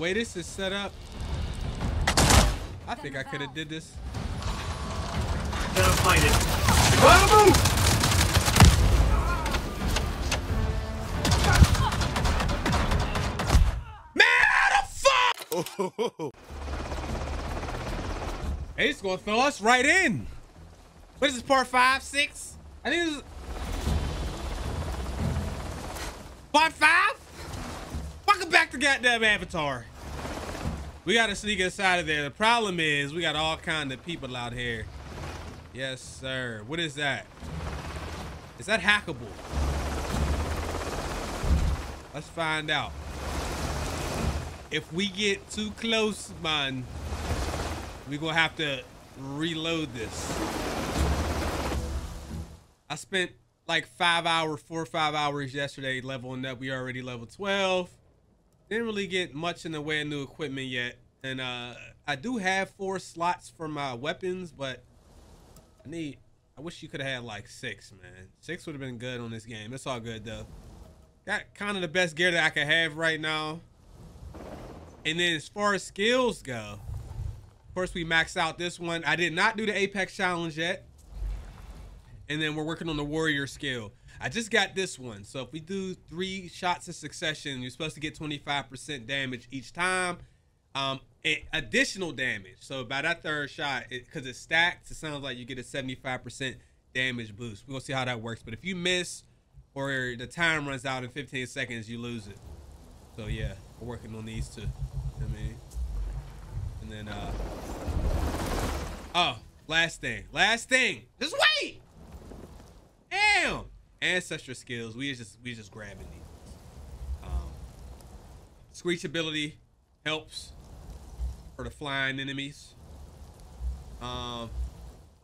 way this is set up, I think I could have did this. Gotta find it. Whoa! Hey, it's gonna throw us right in. What is this, part 5, 6? I think this is part 5. Welcome back to goddamn Avatar. We gotta sneak inside of there. The problem is we got all kind of people out here. Yes, sir. What is that? Is that hackable? Let's find out. If we get too close, man, we gonna have to reload this. I spent like 4 or 5 hours yesterday leveling up. We already level 12. Didn't really get much in the way of new equipment yet. And I do have 4 slots for my weapons, but I wish you could have had like 6, man. 6 would have been good on this game. It's all good though. Got kind of the best gear that I could have right now. And then as far as skills go, of course we maxed out this one. I did not do the Apex challenge yet. And then we're working on the warrior skill. I just got this one. So if we do 3 shots in succession, you're supposed to get 25% damage each time. Additional damage. So by that 3rd shot, because it's stacked, it sounds like you get a 75% damage boost. We're gonna see how that works. But if you miss or the time runs out in 15 seconds, you lose it. So yeah, we're working on these two. And then, oh, last thing, just wait. Damn, ancestor skills. We just grabbing these. Screech ability helps for the flying enemies. A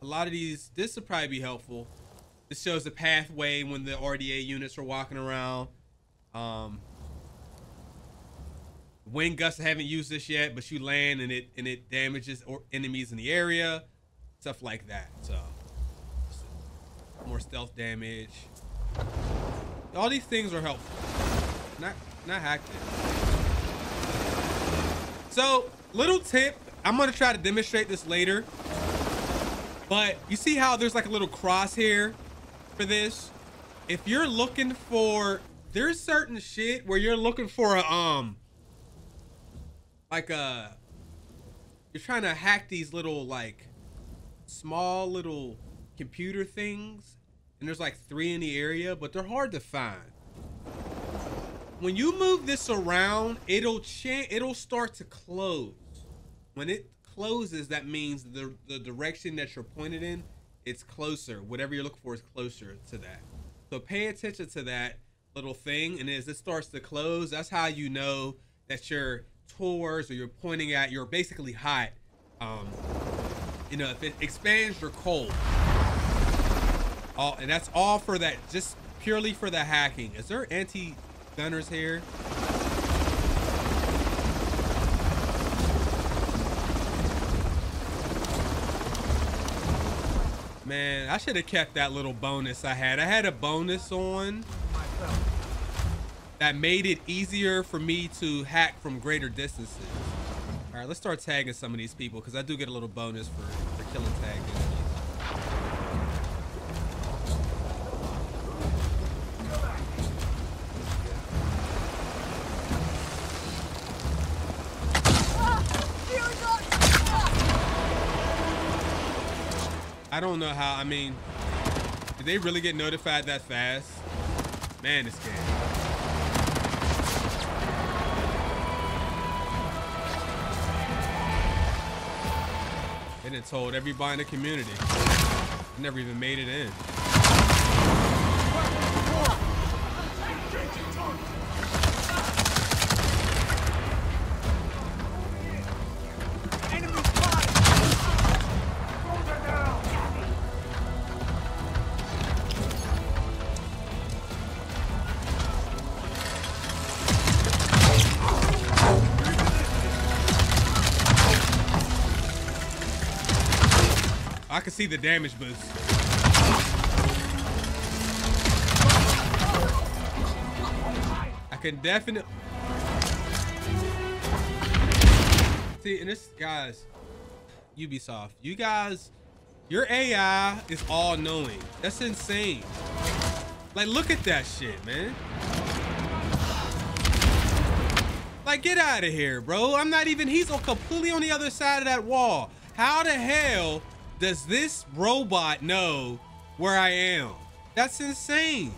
lot of these, this would probably be helpful. This shows the pathway when the RDA units are walking around. Wind gusts, I haven't used this yet, but you land and it damages or enemies in the area, stuff like that. So more stealth damage. All these things are helpful. Not hacked in. So little tip, I'm gonna try to demonstrate this later. But you see how there's like a little crosshair for this? If you're looking for, there's certain shit where you're looking for a you're trying to hack these little, like, small little computer things. And there's like 3 in the area, but they're hard to find. When you move this around, it'll start to close. When it closes, that means the direction that you're pointed in, it's closer. Whatever you're looking for is closer to that. So pay attention to that little thing. And as it starts to close, that's how you know that you're towards, or you're pointing at, you're basically hot. You know, if it expands, you're cold. And that's all for that, just purely for the hacking. Is there anti-gunners here? Man, I should have kept that little bonus I had. I had a bonus on that made it easier for me to hack from greater distances. All right, let's start tagging some of these people because I do get a little bonus for killing tagging. I don't know how, I mean, did they really get notified that fast? Man, this game. They done told everybody in the community. Never even made it in. I can see the damage boost. I can definitely. the, and this, guys, Ubisoft, you guys, your AI is all knowing. That's insane. Like, look at that shit, man. Like, get out of here, bro. I'm not even, he's completely on the other side of that wall. How the hell does this robot know where I am? That's insane.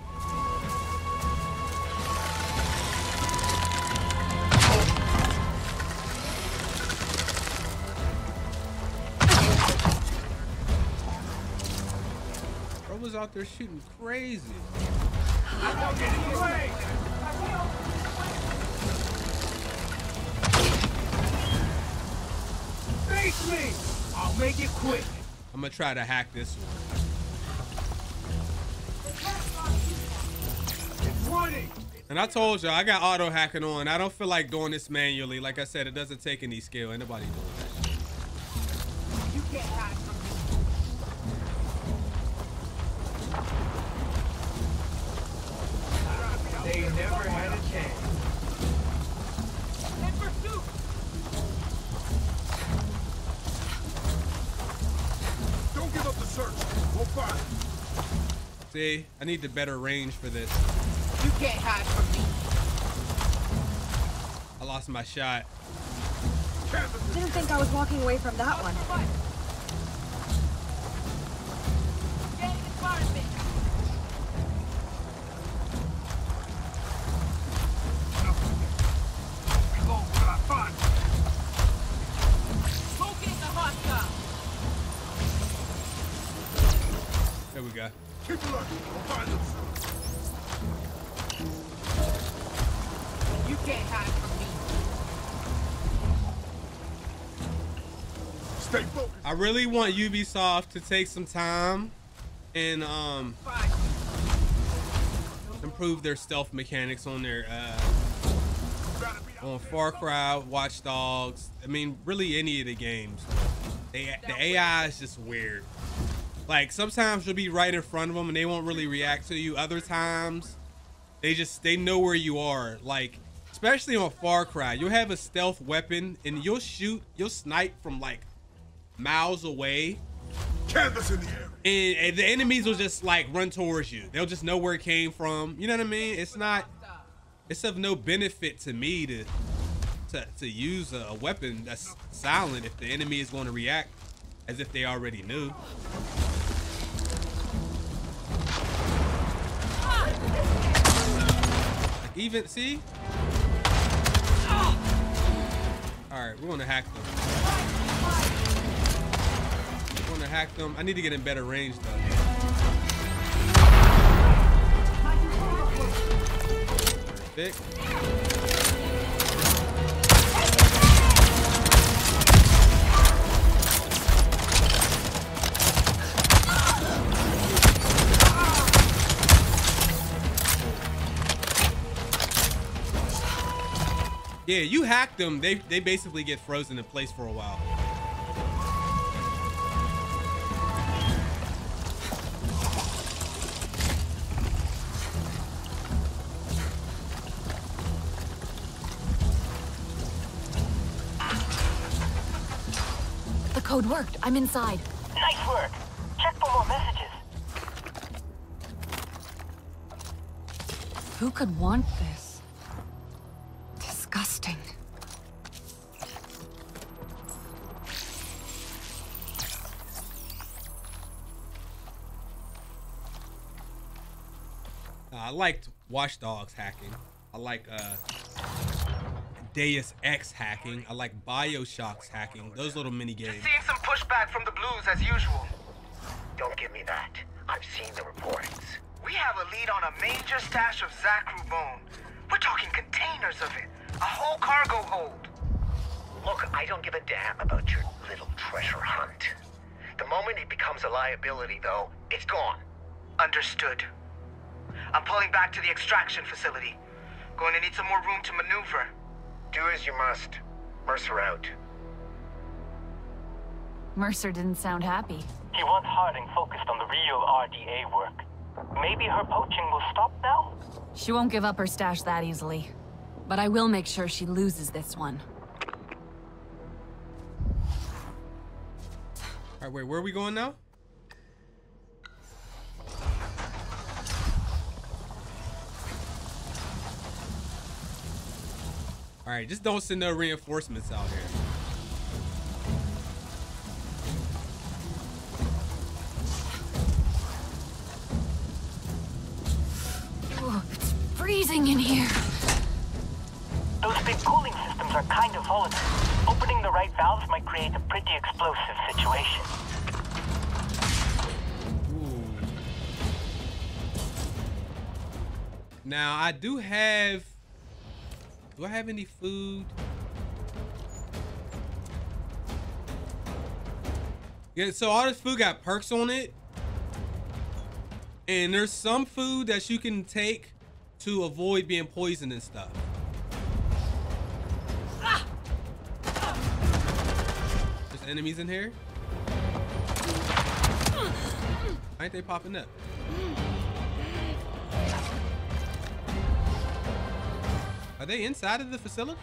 Bro was out there shooting crazy. I'm not getting away. Face me! I'll make it quick. I'm gonna try to hack this one. And I told y'all I got auto hacking on. I don't feel like doing this manually. Like I said, it doesn't take any skill. Ain't nobody doing that shit. You can't hack from me. They never had a chance. See, I need the better range for this. You can't hide from me. I lost my shot. Didn't think I was walking away from that one. I really want Ubisoft to take some time and improve their stealth mechanics on their on Far Cry, Watch Dogs. I mean, really any of the games. The AI is just weird. Like sometimes you'll be right in front of them and they won't really react to you. Other times, they know where you are. Like especially on Far Cry, you'll have a stealth weapon and you'll snipe from like miles away. Canvas in the air. And the enemies will just like run towards you. They'll just know where it came from. You know what I mean? It's not, it's of no benefit to me to use a weapon that's silent if the enemy is going to react as if they already knew. Like even, see? All right, we want to hack them. Hack them. I need to get in better range though. Thick. Yeah, you hack them, they basically get frozen in place for a while. Code worked. I'm inside. Nice work. Check for more messages. Who could want this? Disgusting. I liked Watch Dogs hacking. I like Deus Ex hacking. I like Bioshock's hacking. Those little mini games. Just seeing some pushback from the Blues as usual. Don't give me that. I've seen the reports. We have a lead on a major stash of Zakru bone. We're talking containers of it. A whole cargo hold. Look, I don't give a damn about your little treasure hunt. The moment it becomes a liability, though, it's gone. Understood. I'm pulling back to the extraction facility. Going to need some more room to maneuver. Do as you must. Mercer out. Mercer didn't sound happy. You want Harding focused on the real RDA work. Maybe her poaching will stop now? She won't give up her stash that easily. But I will make sure she loses this one. Alright, wait, where are we going now? Alright, just don't send no reinforcements out here. Whoa, it's freezing in here. Those big cooling systems are kind of volatile. Opening the right valves might create a pretty explosive situation. Ooh. Now, I do have... Do I have any food? Yeah, so all this food got perks on it. And there's some food that you can take to avoid being poisoned and stuff. There's enemies in here. Why ain't they popping up? Are they inside of the facility?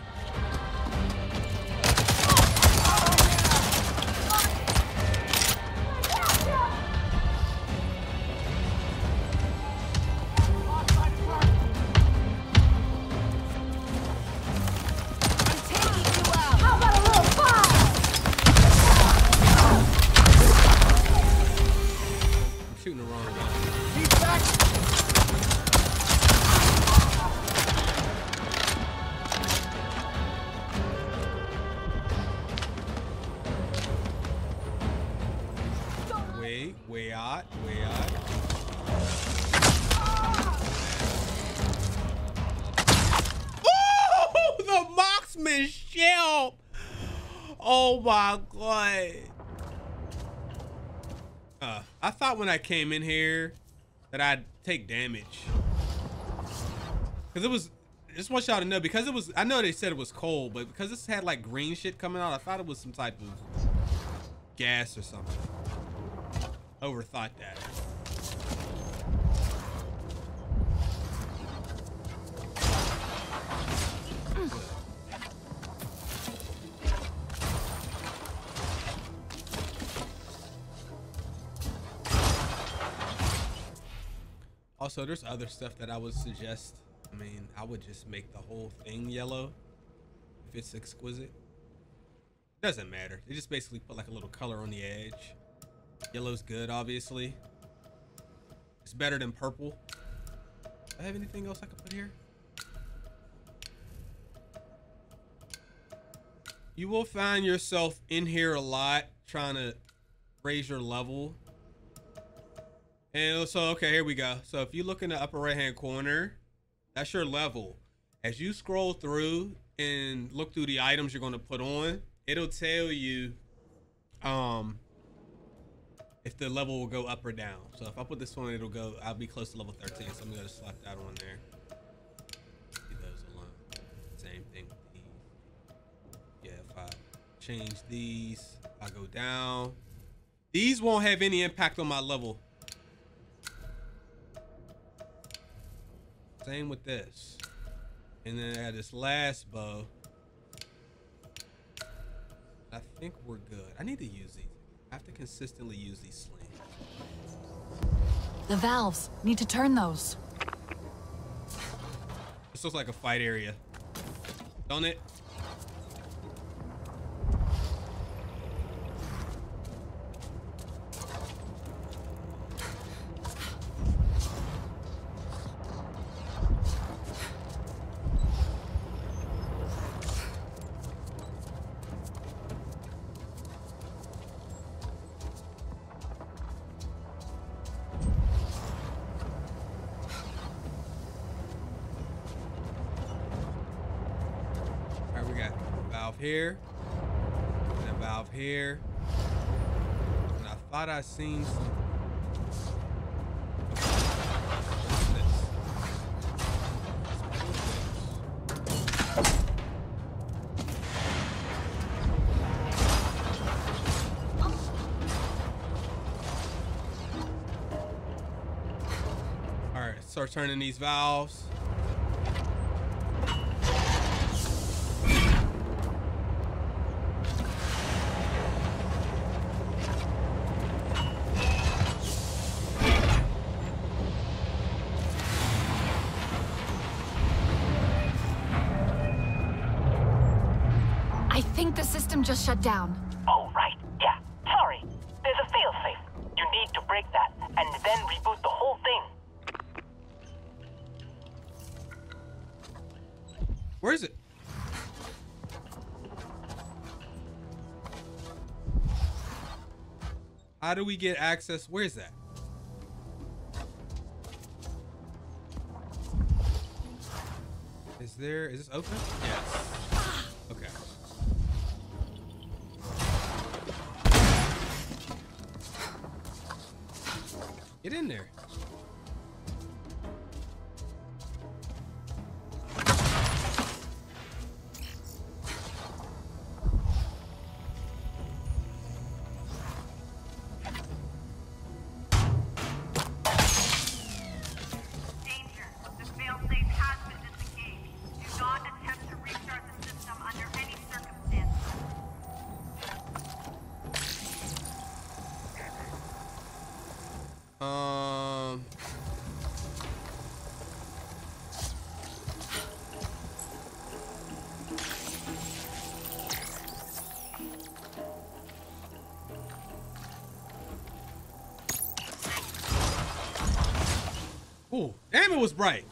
I thought when I came in here that I'd take damage. Cause it was, just want y'all to know, because it was, I know they said it was cold, but because this had like green shit coming out, I thought it was some type of gas or something. Overthought that. Also, there's other stuff that I would suggest. I mean, I would just make the whole thing yellow if it's exquisite. Doesn't matter. They just basically put like a little color on the edge. Yellow's good, obviously. It's better than purple. Do I have anything else I can put here? You will find yourself in here a lot trying to raise your level. And so, okay, here we go. So if you look in the upper right-hand corner, that's your level. As you scroll through and look through the items you're gonna put on, it'll tell you if the level will go up or down. So if I put this on, it'll go, I'll be close to level 13. So I'm gonna slap that on there. Leave those alone. Same thing with these. Yeah, if I change these, I go down. These won't have any impact on my level. Same with this. And then I had this last bow. I think we're good. I need to use these. I have to consistently use these slings. The valves. Need to turn those. This looks like a fight area. Don't it? Here and a valve here, and I thought I seen some. Okay. All right, start turning these valves. think the system just shut down. Oh, right. Yeah. Sorry. There's a failsafe. You need to break that, and then reboot the whole thing. Where is it? How do we get access? Where is that? Is there, is this open? Yes. Okay. Get in there. Ooh, damn, it was bright.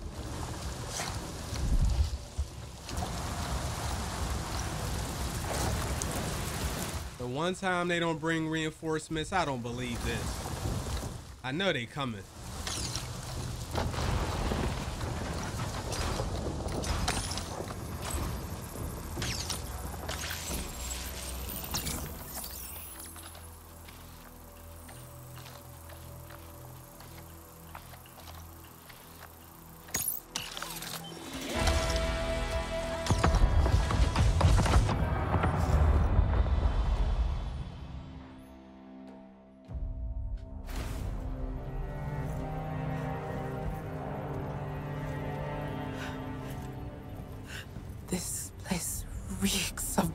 The one time they don't bring reinforcements, I don't believe this. I know they coming.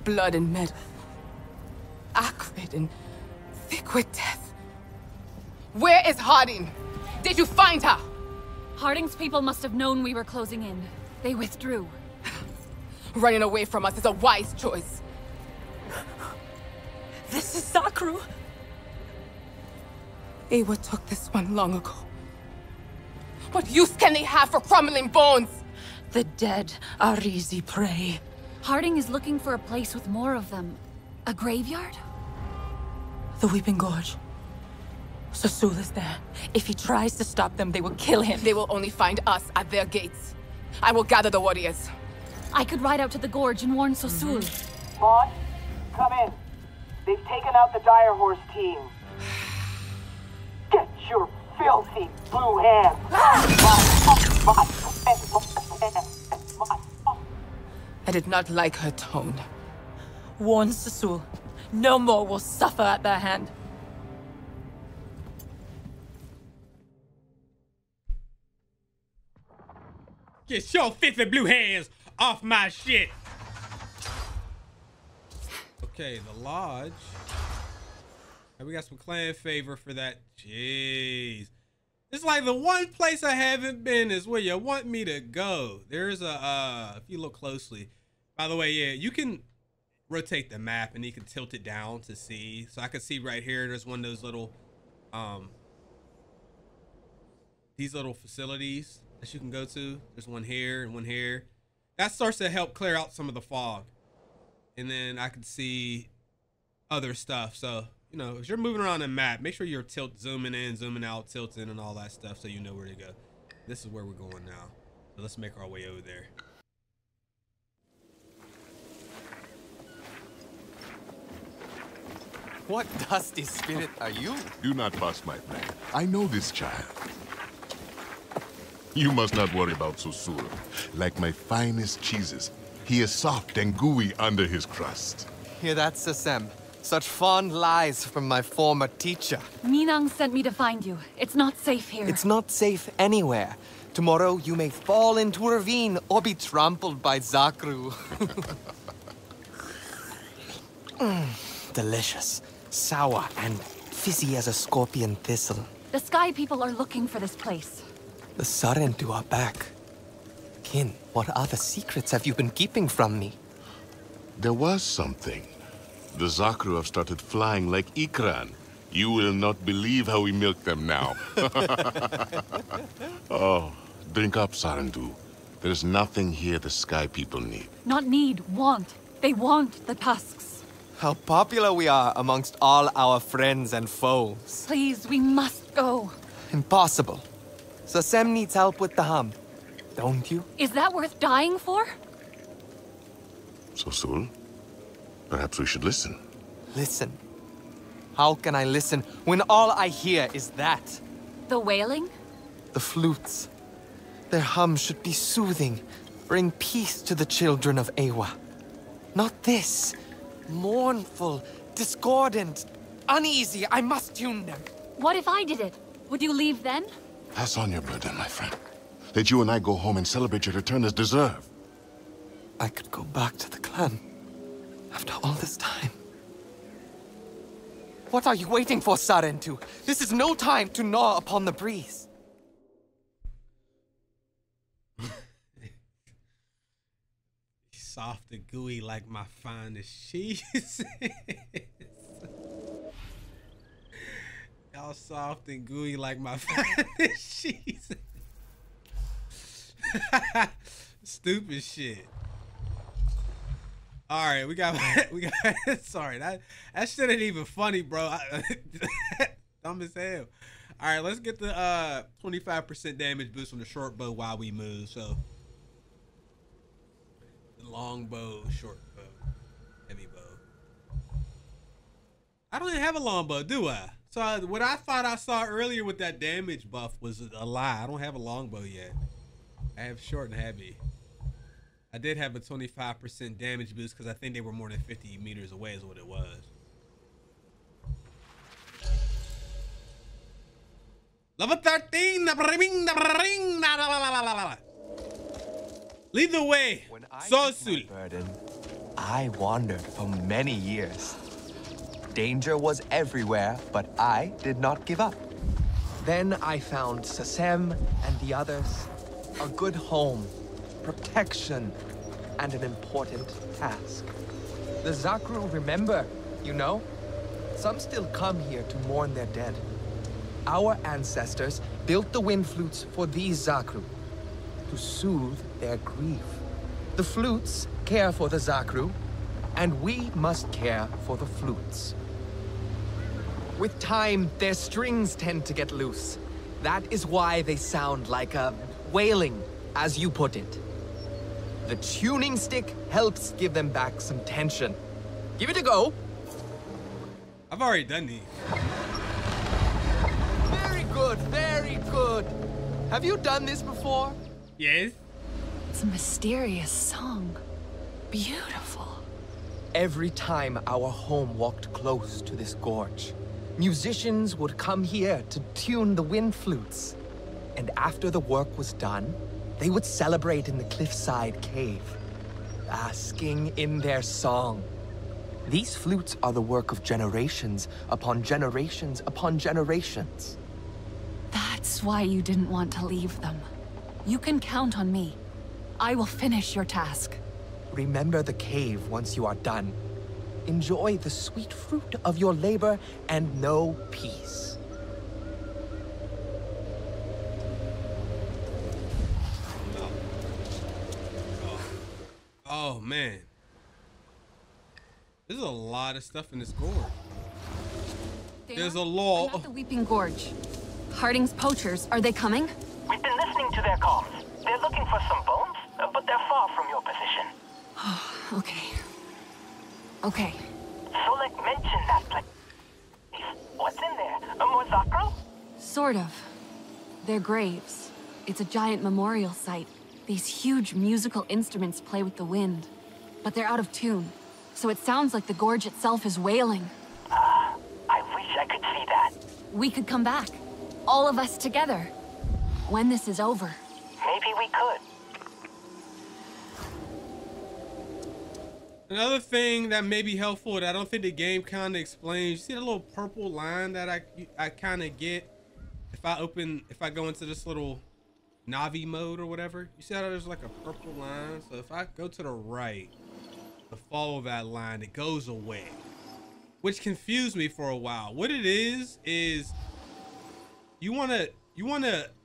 Blood and metal, acrid and thick with death. Where is Harding? Did you find her? Harding's people must have known we were closing in. They withdrew. Running away from us is a wise choice. This is Zakru. Eywa took this one long ago. What use can they have for crumbling bones? The dead are easy prey. Harding is looking for a place with more of them. A graveyard? The Weeping Gorge. Sosuul is there. If he tries to stop them, they will kill him. They will only find us at their gates. I will gather the warriors. I could ride out to the gorge and warn Sosuul. Maud, come in. They've taken out the Direhorse team. Get your filthy blue hands. I did not like her tone. Warn Sosuul. No more will suffer at their hand. Get your filthy blue hands off my shit. Okay, the lodge. And we got some clan favor for that. Jeez. It's like the one place I haven't been is where you want me to go. There's a, if you look closely. By the way, yeah, you can rotate the map and you can tilt it down to see. So I can see right here, there's one of those little, these little facilities that you can go to. There's one here and one here. That starts to help clear out some of the fog. And then I can see other stuff. So, you know, as you're moving around the map, make sure you're zooming in, zooming out, tilting, and all that stuff so you know where to go. This is where we're going now. So let's make our way over there. What dusty spirit are you? Do not bust my plan. I know this child. You must not worry about Sosuul. Like my finest cheeses, he is soft and gooey under his crust. Hear that, Sasem? Such fond lies from my former teacher. Minang sent me to find you. It's not safe here. It's not safe anywhere. Tomorrow you may fall into a ravine or be trampled by Zakru. Delicious. Sour and fizzy as a scorpion thistle. The Sky people are looking for this place. The Sarentu are back. Kin, what other secrets have you been keeping from me? There was something. The Zakru have started flying like Ikran. You will not believe how we milk them now. Oh, drink up, Sarentu. There's nothing here the Sky People need. Not need, want. They want the tusks. How popular we are amongst all our friends and foes. Please, we must go. Impossible. Sasem needs help with the hum. Don't you? Is that worth dying for? Sosuul, perhaps we should listen. Listen? How can I listen when all I hear is that? The wailing? The flutes. Their hum should be soothing, bring peace to the children of Eywa. Not this. Mournful, discordant, uneasy. I must tune them. What if I did it? Would you leave then? Pass on your burden, my friend. Let you and I go home and celebrate your return as deserved. I could go back to the clan after all this time. What are you waiting for, Sarentu? This is no time to gnaw upon the breeze. Soft and gooey like my finest cheese. Y'all soft and gooey like my finest cheese. Stupid shit. All right, we got. Sorry, that shit ain't even funny, bro. Dumb as hell. All right, let's get the 25% damage boost from the short bow while we move. So the long bow, short bow, heavy bow. I don't even have a long bow, do I? So what I thought I saw earlier with that damage buff was a lie. I don't have a long bow yet. I have short and heavy. I did have a 25% damage boost because I think they were more than 50 meters away is what it was. Level 13! Lead the way, Sosuul. I wandered for many years. Danger was everywhere, but I did not give up. Then I found Sasem and the others, a good home, protection, and an important task. The Zakru remember, you know? Some still come here to mourn their dead. Our ancestors built the wind flutes for these Zakru, to soothe their grief. The flutes care for the Zakru, and we must care for the flutes. With time, their strings tend to get loose. That is why they sound like a wailing, as you put it. The tuning stick helps give them back some tension. Give it a go. I've already done these. Very good, very good. Have you done this before? Yes. It's a mysterious song. Beautiful. Every time our home walked close to this gorge, musicians would come here to tune the wind flutes. And after the work was done, they would celebrate in the cliffside cave, basking in their song. These flutes are the work of generations upon generations upon generations. That's why you didn't want to leave them. You can count on me. I will finish your task. Remember the cave once you are done. Enjoy the sweet fruit of your labor and know peace. Oh man, there's a lot of stuff in this gorge. There's a law. We're not the Weeping Gorge. Harding's poachers, are they coming? We've been listening to their calls. They're looking for some bones, but they're far from your position. Oh, okay. Okay. Solek mentioned that place. What's in there? A more Zakru? Sort of. They're graves. It's a giant memorial site. These huge musical instruments play with the wind, but they're out of tune, so it sounds like the gorge itself is wailing. I wish I could see that. We could come back, all of us together, when this is over. Maybe we could. Another thing that may be helpful that I don't think the game kind of explains, you see the little purple line that I kind of get if I go into this little Na'vi mode or whatever. You see how there's like a purple line? So if I go to the right, to follow that line, it goes away, which confused me for a while. What it is you want to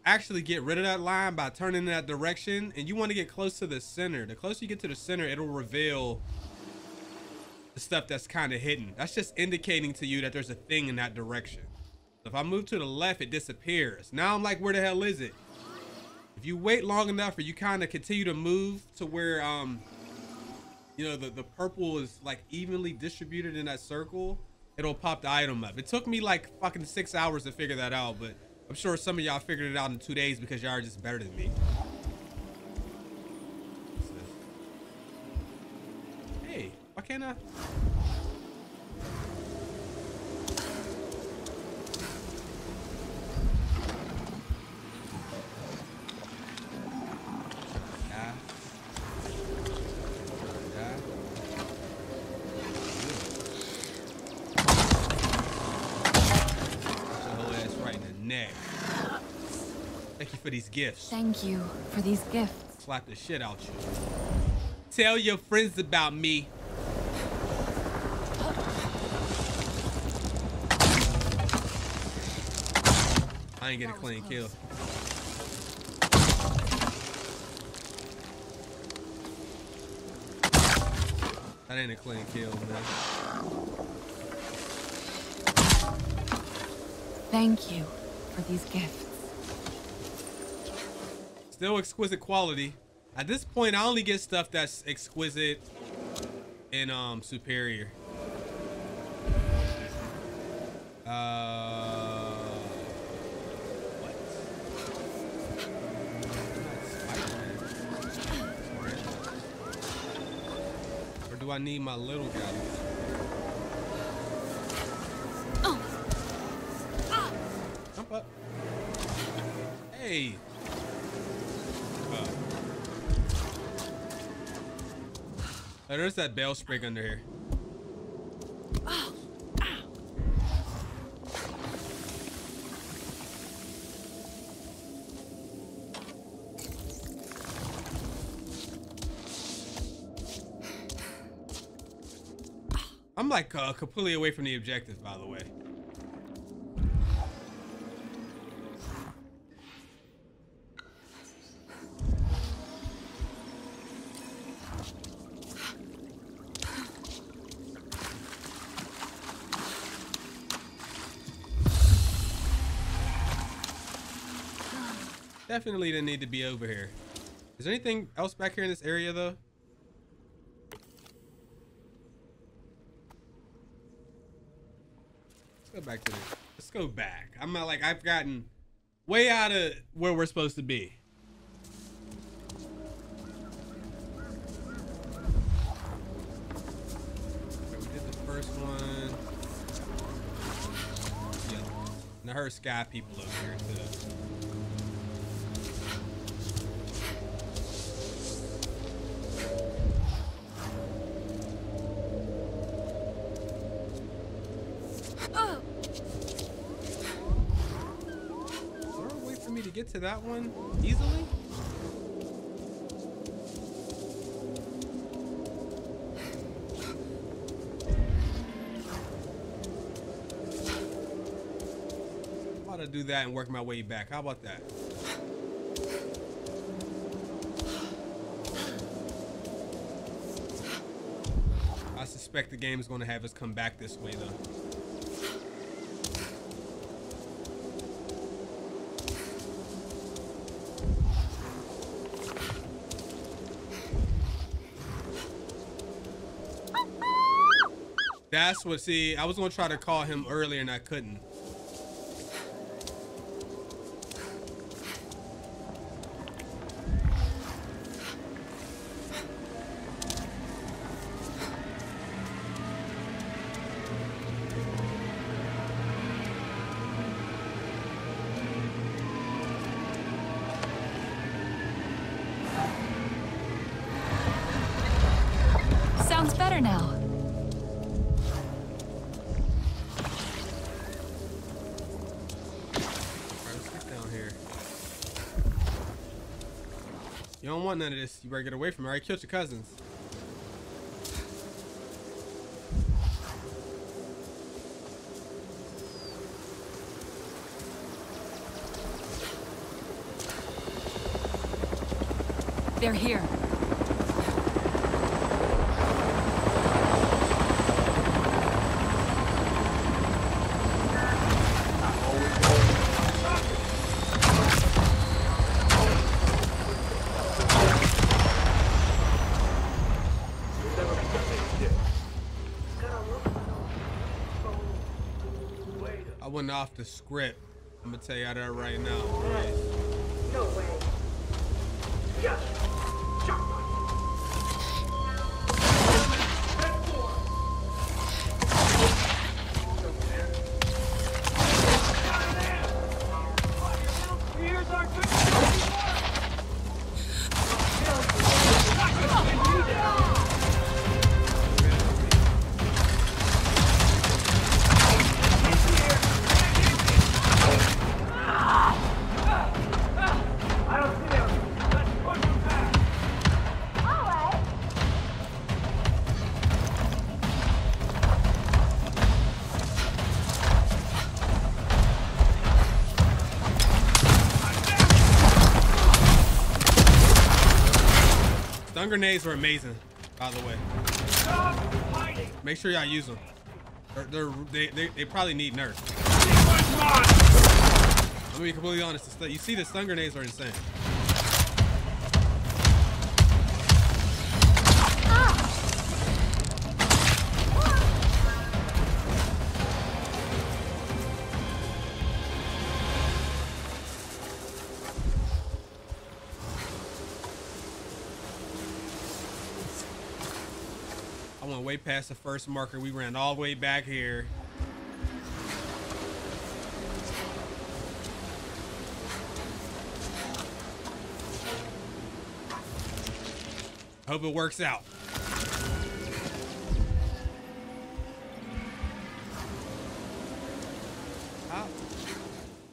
actually get rid of that line by turning in that direction, and you want to get close to the center. The closer you get to the center, it'll reveal the stuff that's kind of hidden. That's just indicating to you that there's a thing in that direction. If I move to the left, it disappears. Now I'm like, where the hell is it? If you wait long enough, or you kind of continue to move to where you know, the purple is like evenly distributed in that circle, it'll pop the item up. It took me like fucking 6 hours to figure that out, but I'm sure some of y'all figured it out in 2 days because y'all are just better than me. Hey, why can't I? For these gifts. Thank you for these gifts. Slap the shit out you. Tell your friends about me. I ain't getting a clean kill. That ain't a clean kill, man. Thank you for these gifts. Still exquisite quality. At this point, I only get stuff that's exquisite and superior. What? Or do I need my little guy? Jump up. Hey. Oh, there's that bell sprig under here. I'm like completely away from the objective, by the way. Definitely didn't need to be over here. Is there anything else back here in this area though? Let's go back to this. Let's go back. I'm not like, I've gotten way out of where we're supposed to be. So we did the first one. Yeah. And I heard sky people over here too. Get to that one easily. I'm about to do that and work my way back. How about that? I suspect the game is going to have us come back this way though. That's what, see, I was gonna try to call him earlier and I couldn't. Sounds better now. You don't want none of this. You better get away from it. All right, killed your cousins. they're here. I went off the script. I'm gonna tell y'all that right now. No way. Yeah. Stun grenades were amazing, by the way. Make sure y'all use them. They probably need nerfs. I'm gonna be completely honest. You see, the stun grenades are insane. Past the first marker, we ran all the way back here. Hope it works out. Top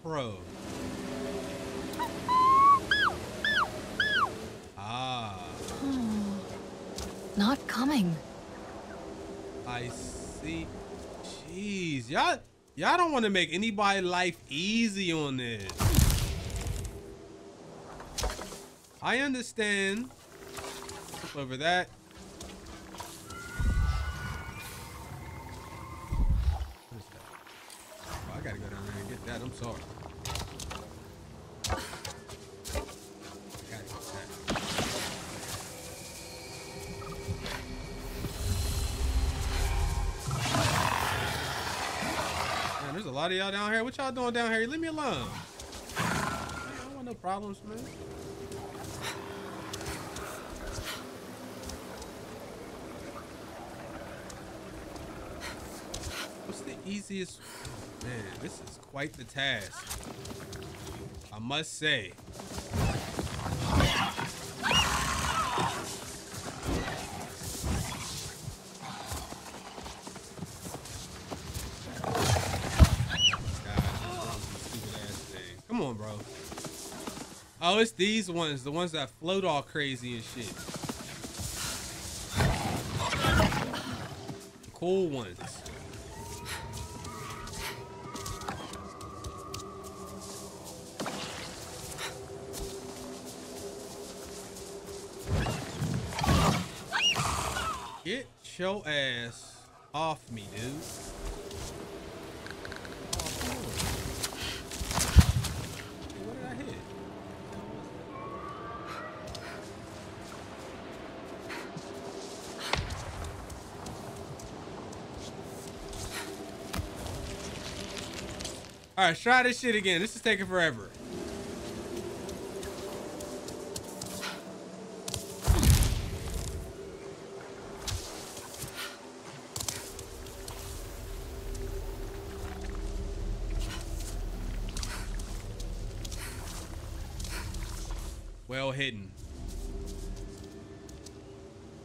pro. Ah. Not coming. I see. Jeez, y'all don't want to make anybody's life easy on this. I understand. Flip over that. What is that? Oh, I gotta go down there and get that. I'm sorry. A lot of y'all down here. What y'all doing down here? Leave me alone. Man, I don't want no problems, man. What's the easiest? Man, this is quite the task, I must say. Oh, it's these ones, the ones that float all crazy and shit. The cool ones. Get your ass off me, dude. All right, try this shit again. This is taking forever. Well hidden.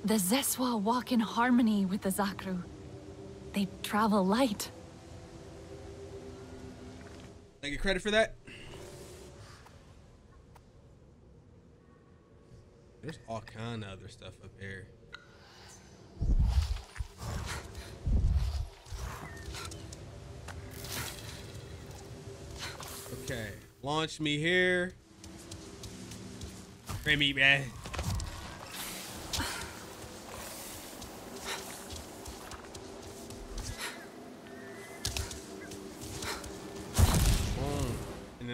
The Zeswa walk in harmony with the Zakru. They travel light. I get credit for that. There's all kind of other stuff up here. Okay, launch me here. Bring me back.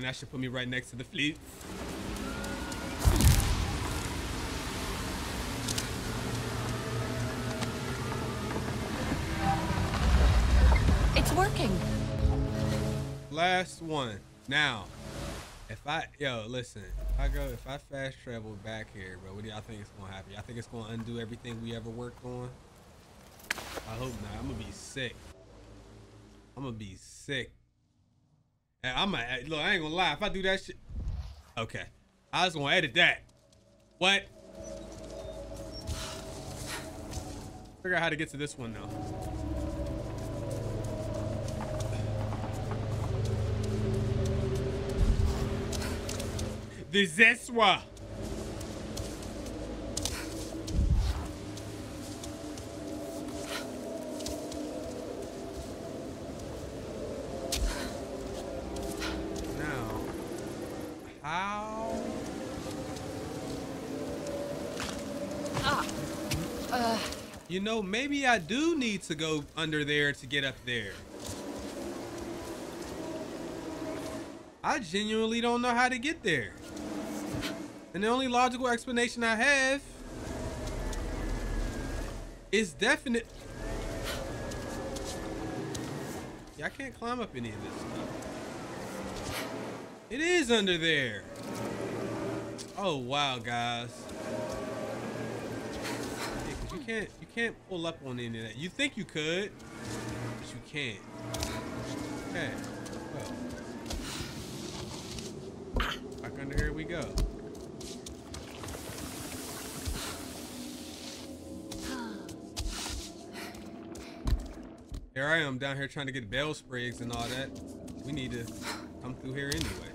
and that should put me right next to the fleet. It's working. Last one. Now, if I fast travel back here, bro, what do y'all think is gonna happen? Y'all think it's gonna undo everything we ever worked on? I hope not. I'm gonna be sick. I'm gonna be sick. And I'm gonna, look, I ain't gonna lie. If I do that shit, okay. I was gonna edit that. What? Figure out how to get to this one though. The Zeswa. You know, maybe I do need to go under there to get up there. I genuinely don't know how to get there. And the only logical explanation I have is definite. Yeah, I can't climb up any of this stuff. It is under there. Oh, wow, guys. You can't pull up on any of that. You think you could, but you can't. Okay, well, back under here we go. Here I am down here trying to get bell sprigs and all that. We need to come through here anyway.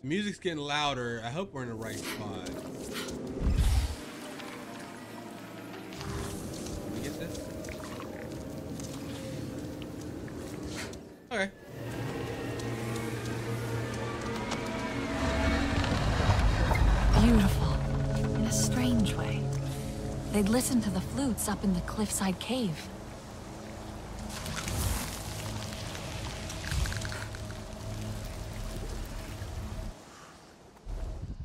Music's getting louder. I hope we're in the right spot. Can we get this? Okay. Beautiful, in a strange way. They'd listen to the flutes up in the cliffside cave.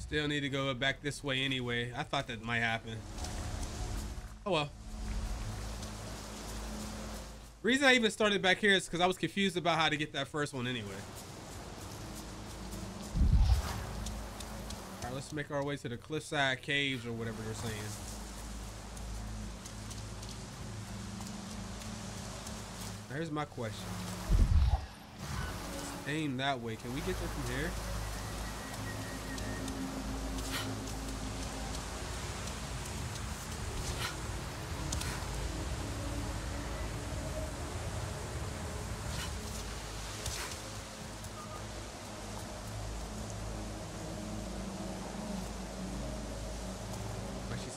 They'll need to go back this way anyway. I thought that might happen. Oh well. The reason I even started back here is because I was confused about how to get that first one anyway. All right, let's make our way to the cliffside caves or whatever they're saying. Now, here's my question. Let's aim that way. Can we get there from here?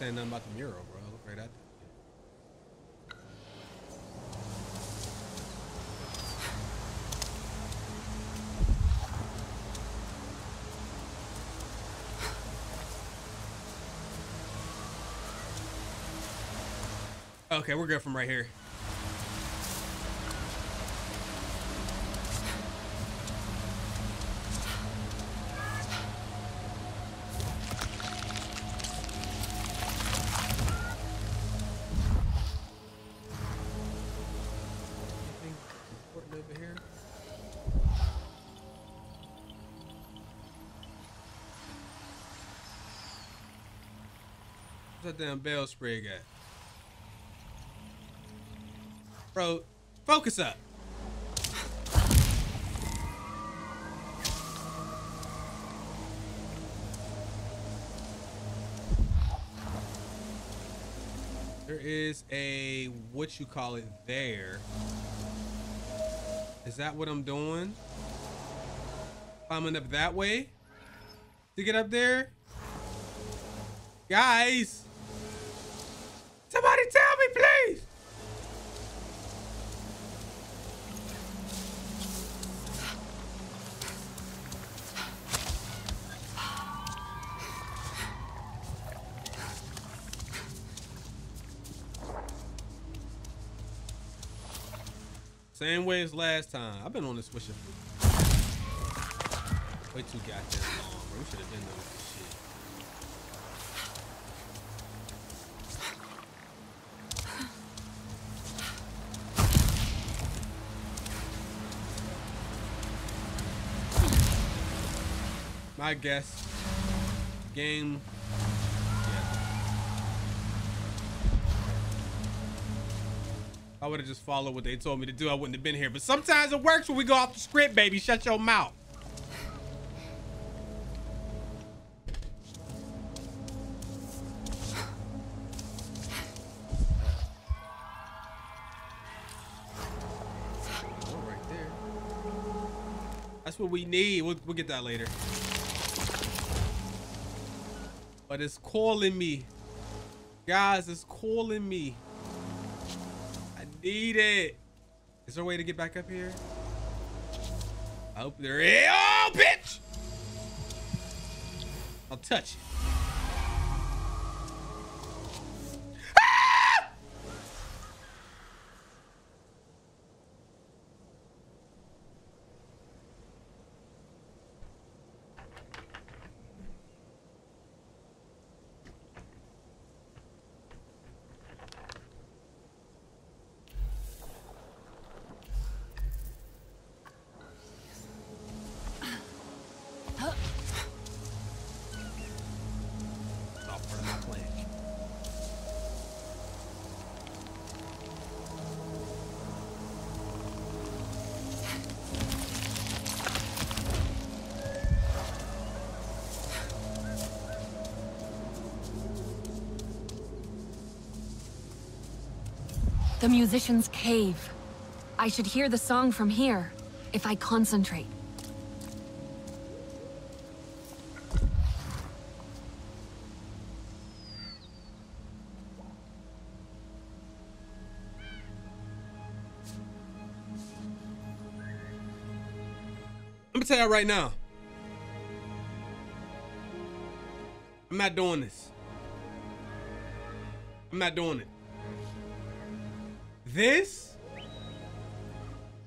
Saying nothing about the mural, bro. Look right at that. Okay, we're good from right here. That damn bell sprig at, bro. Focus up. There is a what you call it there. Is that what I'm doing? Climbing up that way to get up there, guys. Somebody tell me, please. Same way as last time. I've been on this switcher way too goddamn long, bro. We should have been done with this shit. My guess, game. I would have just followed what they told me to do. I wouldn't have been here. But sometimes it works when we go off the script, baby. Shut your mouth. Oh, right there. That's what we need. We'll get that later. But it's calling me. Guys, it's calling me. Eat it. Is there a way to get back up here? I hope there is. Oh, bitch! I'll touch it. Ah! The musician's cave. I should hear the song from here, if I concentrate. I'm gonna tell you right now. I'm not doing this. I'm not doing it. This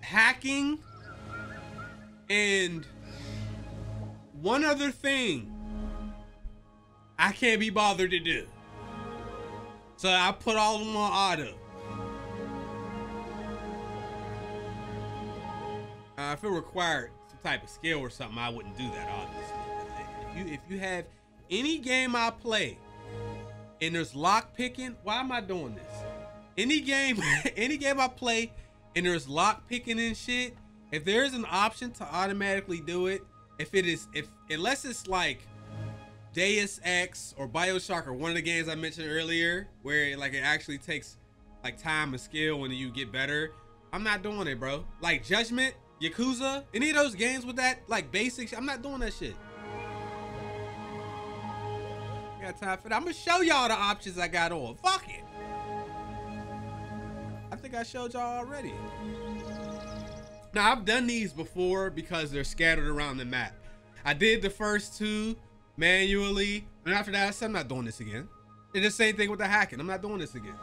hacking and one other thing I can't be bothered to do. So I put all of them on auto. If it required some type of skill or something, I wouldn't do that, obviously. If you have any game I play and there's lock picking, why am I doing this? Any game I play and there's lock picking and shit, if there is an option to automatically do it, unless it's like Deus Ex or Bioshock or one of the games I mentioned earlier, where it actually takes like time and skill and you get better, I'm not doing it, bro. Like Judgment, Yakuza, any of those games with that like basic, I'm not doing that shit. I got time for that. I'm gonna show y'all the options I got on. Fuck it. I think I showed y'all already. Now, I've done these before because they're scattered around the map. I did the first two manually, and after that I said I'm not doing this again. It's the same thing with the hacking. I'm not doing this again.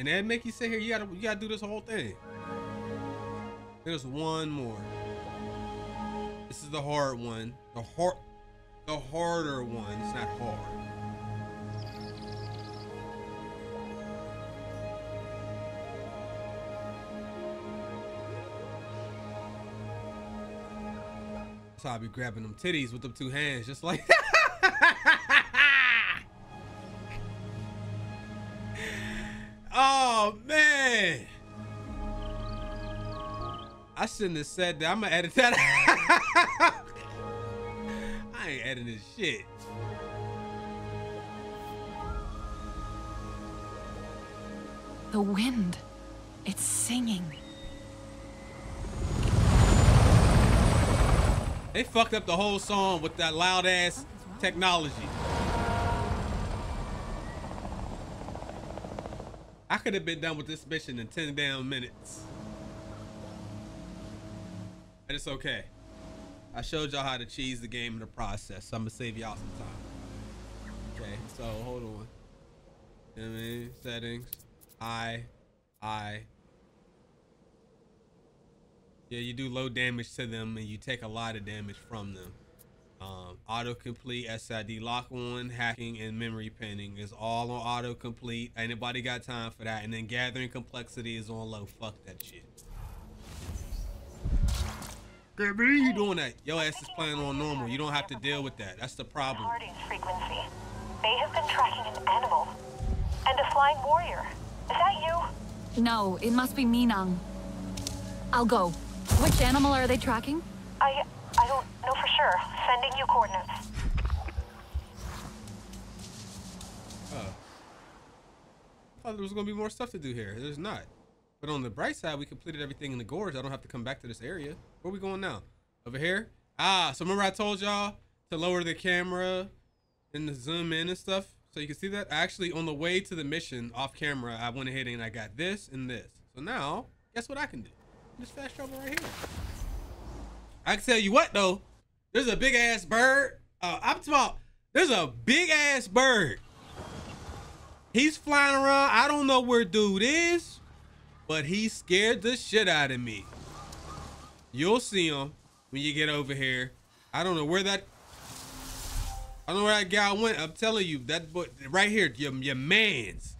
And that make you sit here, you gotta do this whole thing. There's one more. This is the hard one. The harder one. It's not hard. So I'll be grabbing them titties with them two hands, just like oh man. I shouldn't have said that. I'm gonna edit that out. I ain't editing shit. The wind, it's singing. They fucked up the whole song with that loud ass technology. I could have been done with this mission in 10 damn minutes. But it's okay. I showed y'all how to cheese the game in the process, so I'm gonna save y'all some time. Okay, so hold on. You know what I mean? Settings. I. Yeah, you do low damage to them and you take a lot of damage from them. Autocomplete, SID lock on, hacking, and memory pinning is all on autocomplete. Ain't nobody got time for that. And then gathering complexity is on low. Fuck that shit. What are you doing that? Your ass is playing on normal. You don't have to deal with that. That's the problem. Harding's frequency. They have been tracking an animal and a flying warrior. Is that you? No, it must be Minang. I'll go. Which animal are they tracking? I don't know for sure. Sending you coordinates. Oh. I thought there was gonna be more stuff to do here. There's not. But on the bright side, we completed everything in the gorge. I don't have to come back to this area. Where are we going now? Over here? Ah, so remember I told y'all to lower the camera and to zoom in and stuff so you can see that? Actually, on the way to the mission off camera, I went ahead and I got this and this. So now, guess what I can do? Just fast travel right here. I can tell you what though, there's a big ass bird. I'm talking about, there's a big ass bird. He's flying around. I don't know where dude is, but he scared the shit out of me. You'll see him when you get over here. I don't know where that guy went. I'm telling you, that boy right here, your man's.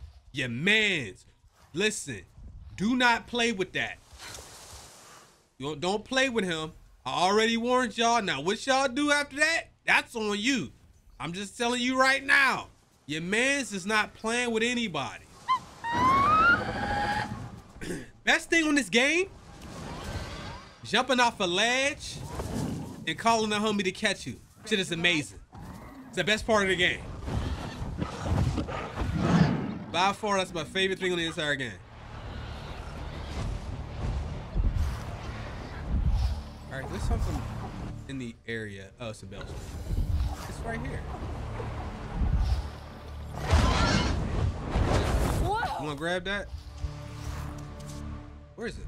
Listen, do not play with that. Don't play with him. I already warned y'all. Now, what y'all do after that, that's on you. I'm just telling you right now, your man's is not playing with anybody. Best thing on this game, jumping off a ledge and calling a homie to catch you. Shit is amazing. It's the best part of the game. By far, that's my favorite thing on the entire game. All right, there's something in the area. Oh, it's a bell. It's right here. Whoa. You wanna grab that? Where is it?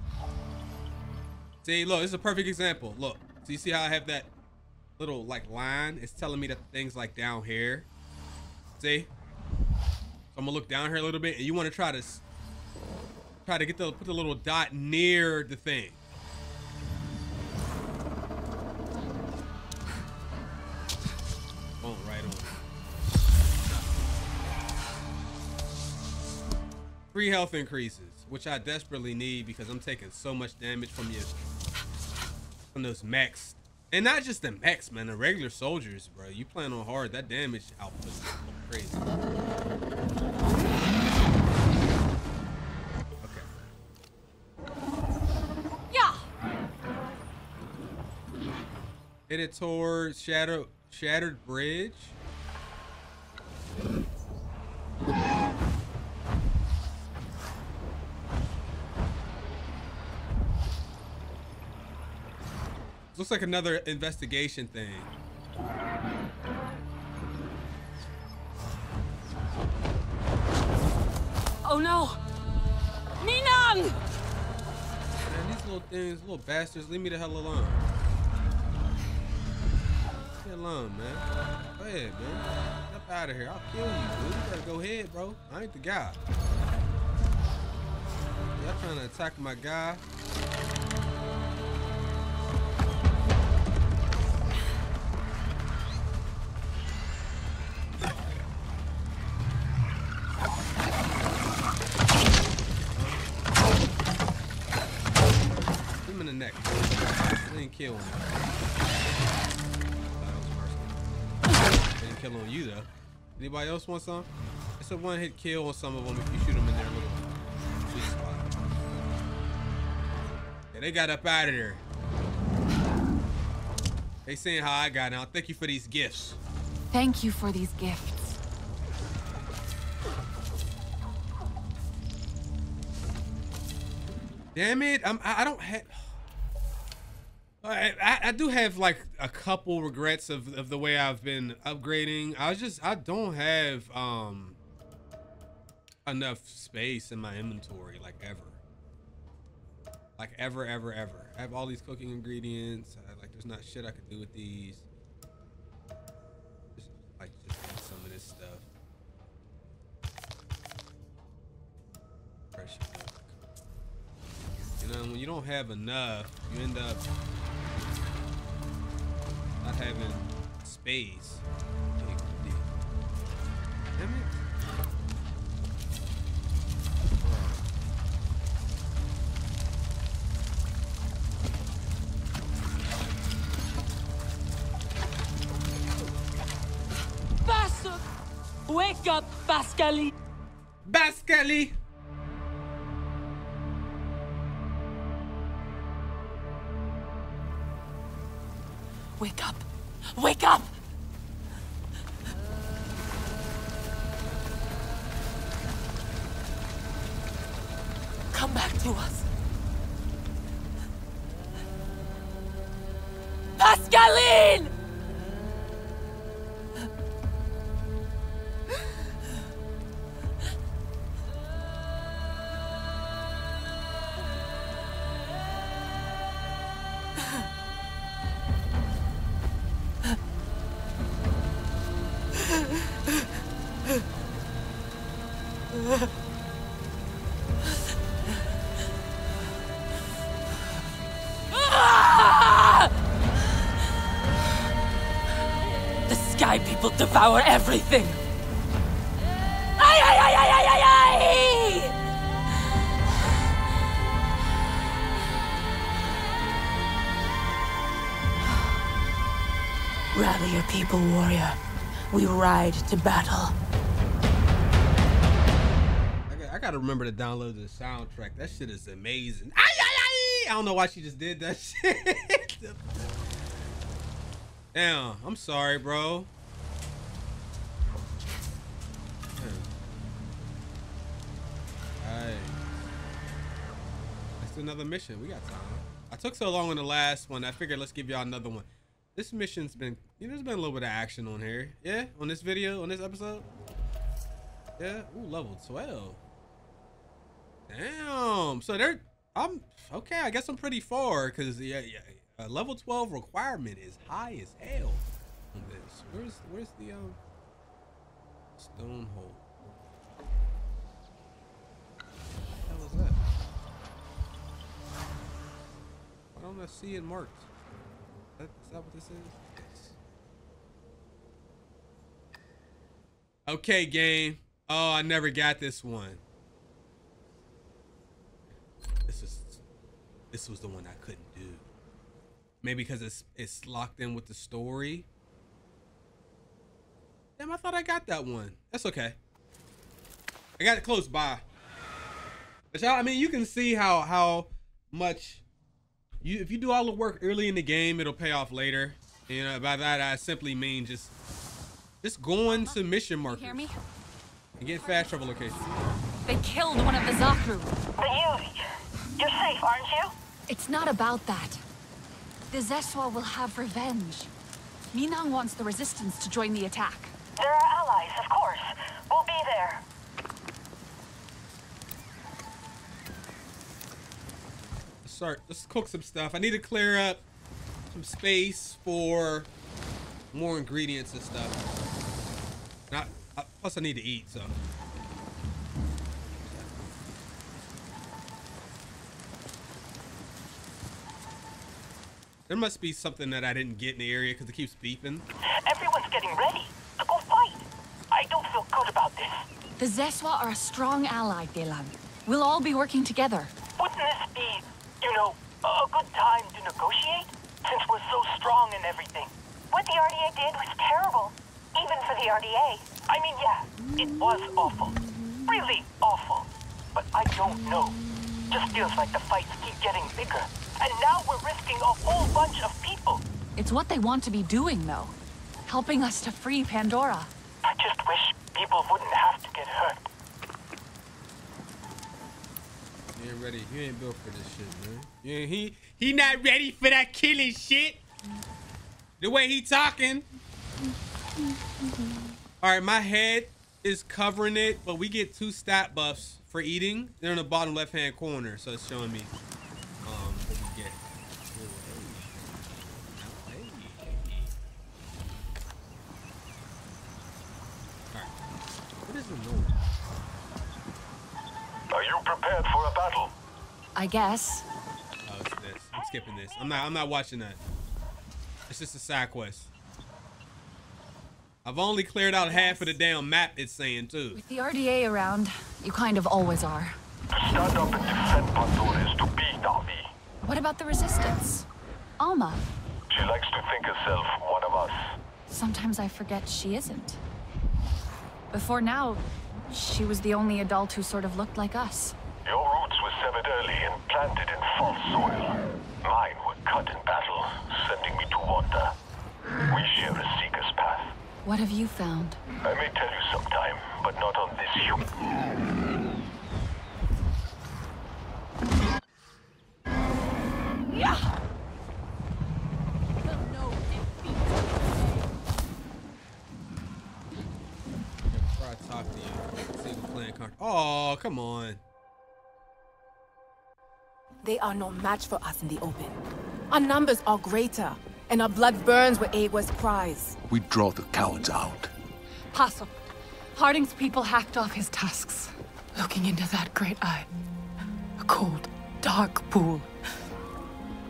See, look, this is a perfect example. Look, so you see how I have that little like line? It's telling me that the thing's like down here. See? So I'm gonna look down here a little bit, and you wanna try to get the, put the little dot near the thing. Oh, right on. Free health increases, which I desperately need because I'm taking so much damage from those mechs. And not just the mechs, man, the regular soldiers, bro. You playing on hard, that damage output is crazy. Okay. Yeah. Hit it towards Shattered Bridge. Looks like another investigation thing. Oh no! Minang! Man, these little things, little bastards, leave me the hell alone. Leave me alone, man. Go ahead, man. Get up out of here. I'll kill you, dude. You better go ahead, bro. I ain't the guy. Y'all trying to attack my guy? Anybody else want some? It's a one-hit kill on some of them if you shoot them in their little sweet spot. Yeah, they got up out of there. They seeing how I got out. Thank you for these gifts. Thank you for these gifts. Damn it! I don't have. I do have like a couple regrets of the way I've been upgrading. I don't have enough space in my inventory like ever. like ever. I have all these cooking ingredients. There's not shit I could do with these. Just eat some of this stuff. Fresh milk. You know, when you don't have enough, you end up not having space. Damn it. Wake up, Pascali! Pascali! Wake up! Wake up! Come back to us! Pascaline! Devour everything. Ay, ay, ay, ay, ay, ay, ay. Rally your people, warrior. We ride to battle. I gotta remember to download the soundtrack. That shit is amazing. Ay, ay, ay. I don't know why she just did that shit. Damn, I'm sorry, bro. Another mission. We got time. I took so long on the last one, I figured let's give y'all another one. This mission's been, you know, there's been a little bit of action on here. Yeah, on this video, on this episode. Yeah. Ooh, level 12. Damn. So they're, I'm okay, I guess I'm pretty far, because yeah, level 12 requirement is high as hell on this. Where's the stone hole? What the hell is that? I don't see it marked. Is that what this is? Yes. Okay, game. Oh, I never got this one. This was the one I couldn't do. Maybe because it's locked in with the story. Damn, I thought I got that one. That's okay. I got it close by. But y'all, I mean, you can see how much. If you do all the work early in the game, it'll pay off later. You know, by that I simply mean just going to mission markers. Hear me? And get fast travel locations. They killed one of the Zakru. But you're safe, aren't you? It's not about that. The Zeswa will have revenge. Minang wants the resistance to join the attack. They're our allies, of course. We'll be there. Let's cook some stuff. I need to clear up some space for more ingredients and stuff. And plus I need to eat, so. There must be something that I didn't get in the area because it keeps beeping. Everyone's getting ready to go fight. I don't feel good about this. The Zeswa are a strong ally, Teylan. We'll all be working together. Wouldn't this be... you know, a good time to negotiate, since we're so strong and everything. What the RDA did was terrible, even for the RDA. I mean, yeah, it was awful. Really awful. But I don't know. Just feels like the fights keep getting bigger. And now we're risking a whole bunch of people. It's what they want to be doing, though. Helping us to free Pandora. I just wish people wouldn't have to get hurt. You ain't ready. You ain't built for this shit, man. Yeah, he not ready for that killing shit. The way he talking. All right, my head is covering it, but we get 2 stat buffs for eating. They're in the bottom left-hand corner, so it's showing me. What do you get? Alright. What is the noise? Are you prepared for a battle? I guess. Oh, it's this. I'm skipping this. I'm not watching that. It's just a side quest. I've only cleared out half of the damn map, it's saying, too. With the RDA around, you kind of always are. Stand up and defend Pandora is to be Na'vi. What about the resistance? Alma. She likes to think herself one of us. Sometimes I forget she isn't. Before now, she was the only adult who sort of looked like us. Your roots were severed early and planted in false soil. Mine were cut in battle, sending me to wander. We share a seeker's path. What have you found? I may tell you sometime, but not on this human. Yeah. I'll talk to you. See if we're playing card. Oh, come on. They are no match for us in the open. Our numbers are greater. And our blood burns with Eywa's prize. We draw the cowards out. Possible. Harding's people hacked off his tusks. Looking into that great eye. A cold, dark pool.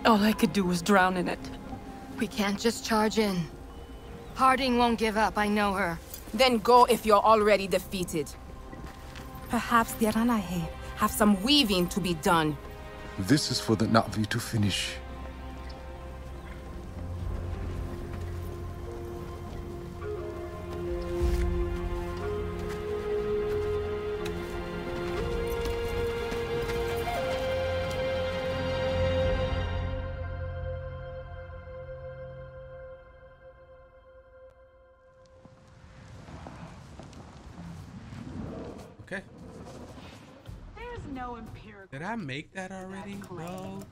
All I could do was drown in it. We can't just charge in. Harding won't give up, I know her. Then go if you're already defeated. Perhaps the Aranahe have some weaving to be done. This is for the Na'vi to finish. Did I make that already? No.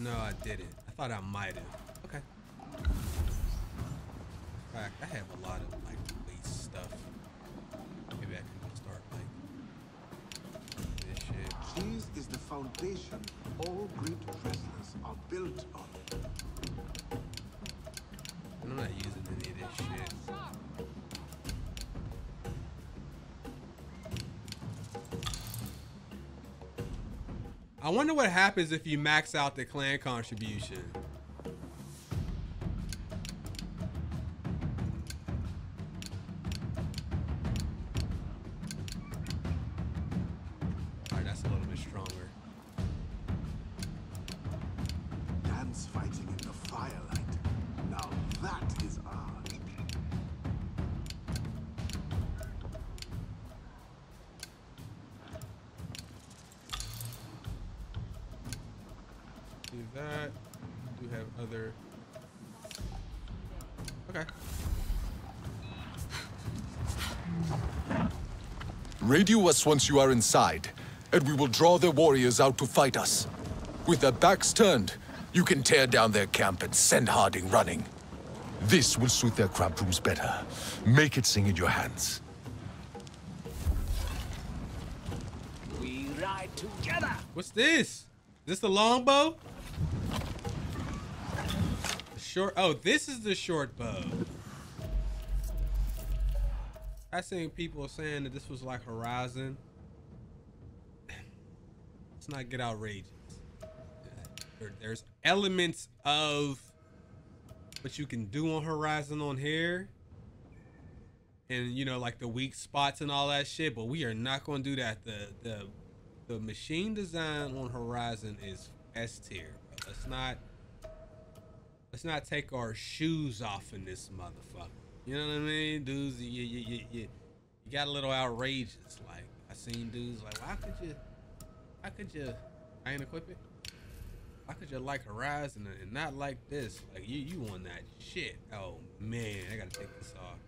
No, I didn't. I thought I might have. Okay. In fact, I have a lot of like waste stuff. Maybe I can start like this shit. Cheese is the foundation all great presents are built on. And I'm not using any of this shit. I wonder what happens if you max out the clan contribution. All right, that's a little bit stronger. Dance fighting in the firelight. Now that is art. That we do have other. Okay. Radio us once you are inside, and we will draw their warriors out to fight us. With their backs turned, you can tear down their camp and send Harding running. This will suit their cramped rooms better. Make it sing in your hands. We ride together. What's this? Is this the longbow? Short, oh, this is the short bow. I seen people saying that this was like Horizon. Let's not get outrageous. There's elements of what you can do on Horizon on here. And you know, like the weak spots and all that shit, but we are not gonna do that. The machine design on Horizon is S tier. Let's not take our shoes off in this motherfucker. You know what I mean? Dudes, you got a little outrageous. Like, I seen dudes like, why could you, I ain't equip it. Why could you like Horizon and not like this? Like, you on that shit. Oh man, I gotta take this off.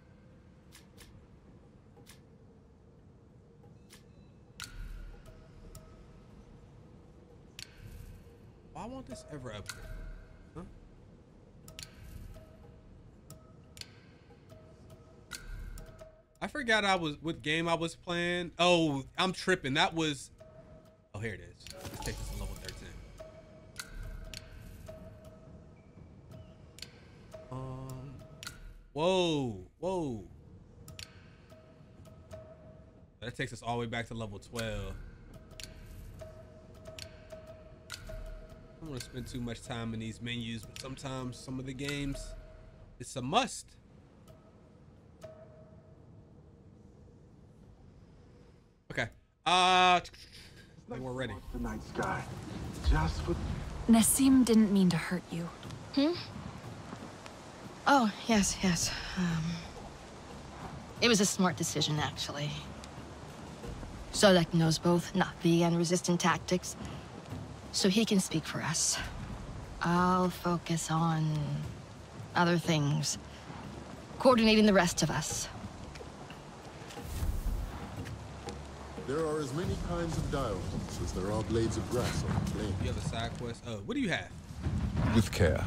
Why won't this ever upgrade? I forgot what game I was playing. Oh, I'm tripping. That was, oh, here it is. Let's take this to level 13. Whoa, whoa. That takes us all the way back to level 12. I don't want to spend too much time in these menus, but sometimes some of the games, it's a must. Okay. We're ready. The night sky. Just for Nassim didn't mean to hurt you. Hmm? Oh, yes, yes. It was a smart decision, actually. Solek knows both Na'vi and resistant tactics, so he can speak for us. I'll focus on other things, coordinating the rest of us. There are as many kinds of dials as there are blades of grass on the plain. You have a side quest. Oh, what do you have? With care.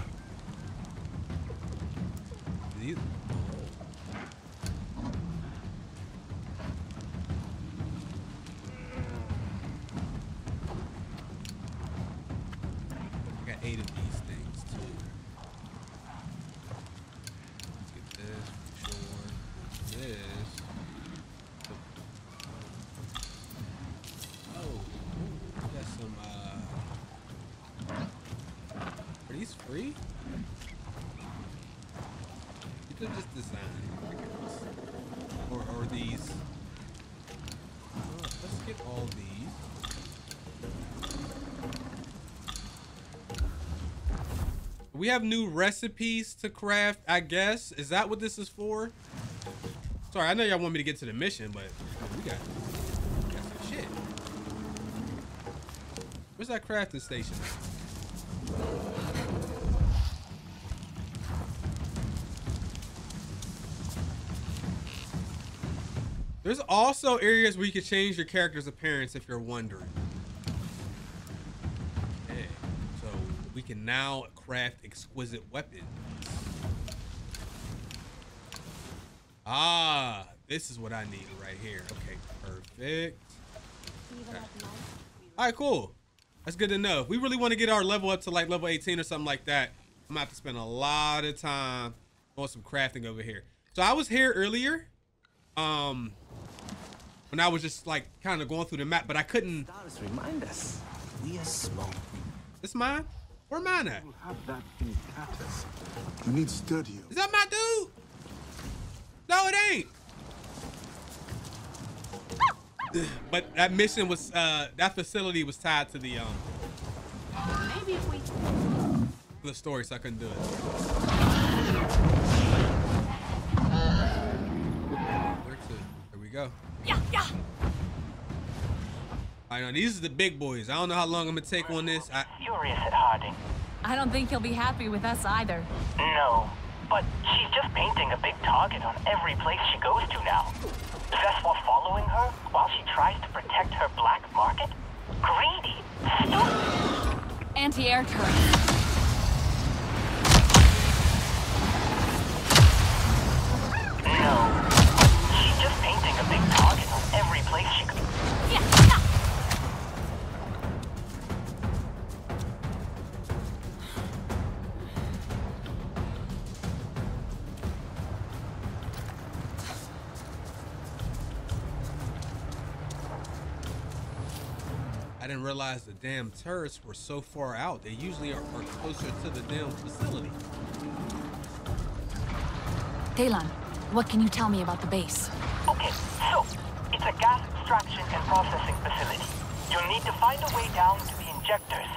We have new recipes to craft, I guess. Is that what this is for? Sorry, I know y'all want me to get to the mission, but we got some shit. Where's that crafting station? There's also areas where you can change your character's appearance if you're wondering. Okay, so we can now craft exquisite weapons. Ah, this is what I need right here. Okay, perfect. Okay. All right, cool. That's good to know. If we really want to get our level up to like level 18 or something like that, I'm gonna have to spend a lot of time on some crafting over here. So I was here earlier when I was just like kind of going through the map, but I couldn't. Stars remind us we are small. This mine? Where mine at? You need studio. Is that my dude? No, it ain't. But that mission was, that facility was tied to the, maybe if we... the story, so I couldn't do it. Where to? There we go. Yeah, yeah. I know these are the big boys. I don't know how long I'm gonna take on this. I'm furious at Harding. I don't think he'll be happy with us either. No, but she's just painting a big target on every place she goes to now. Zeswa following her while she tries to protect her black market. Greedy, stupid. Anti-air turret. No, but she's just painting a big target on every place she goes. Yeah. I didn't realize the damn turrets were so far out. They usually are closer to the damn facility. Teylan, what can you tell me about the base? Okay, so it's a gas extraction and processing facility. You'll need to find a way down to the injectors.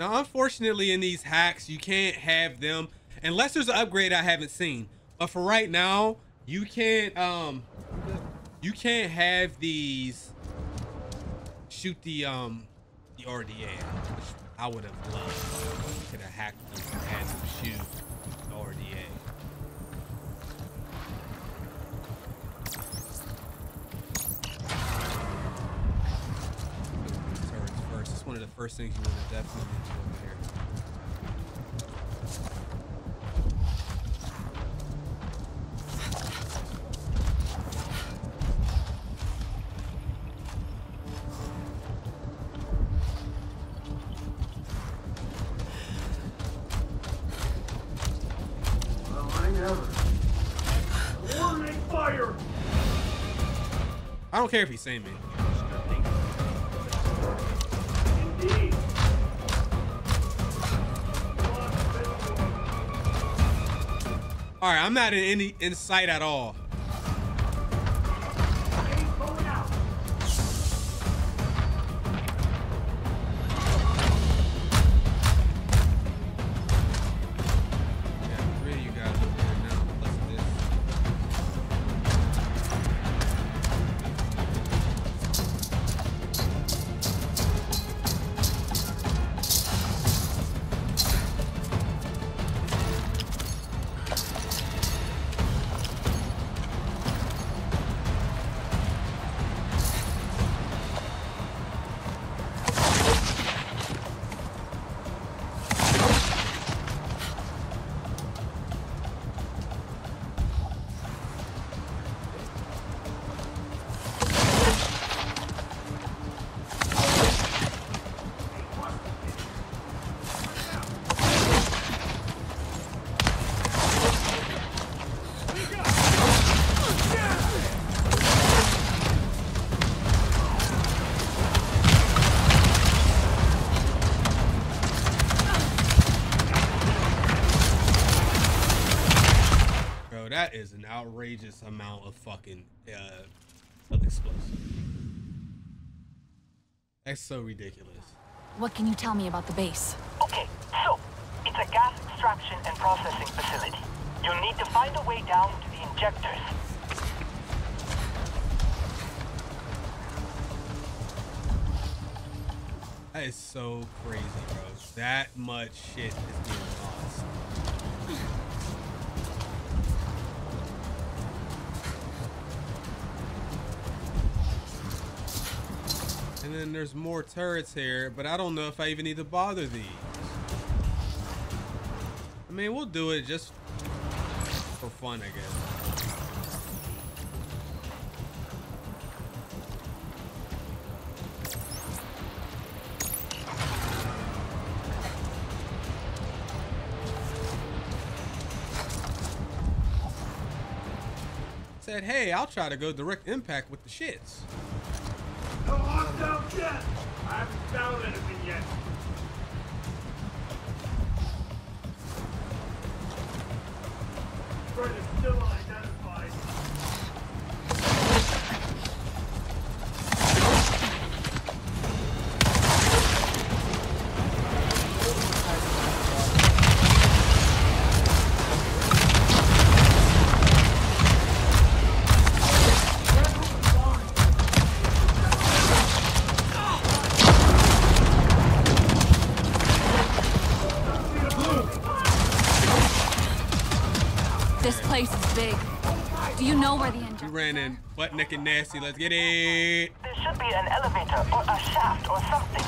Now, unfortunately, in these hacks, you can't have them unless there's an upgrade I haven't seen. But for right now, you can't have these shoot the RDA, which I would have loved. Could have hacked them and had them shoot the RDA. Turrets first. It's one of the first things you want to definitely do over here. I don't care if he's saying me. All right, I'm not in any insight at all. That is an outrageous amount of fucking of explosives. That's so ridiculous. What can you tell me about the base? Okay, so it's a gas extraction and processing facility. You'll need to find a way down to the injectors. That is so crazy, bro. That much shit is being lost. And then there's more turrets here, but I don't know if I even need to bother these. I mean, we'll do it just for fun, I guess. Said, hey, I'll try to go direct impact with the shits. Yes. I haven't found anything yet. Bird is still unidentified. And butt naked nasty. Let's get it. There should be an elevator or a shaft or something.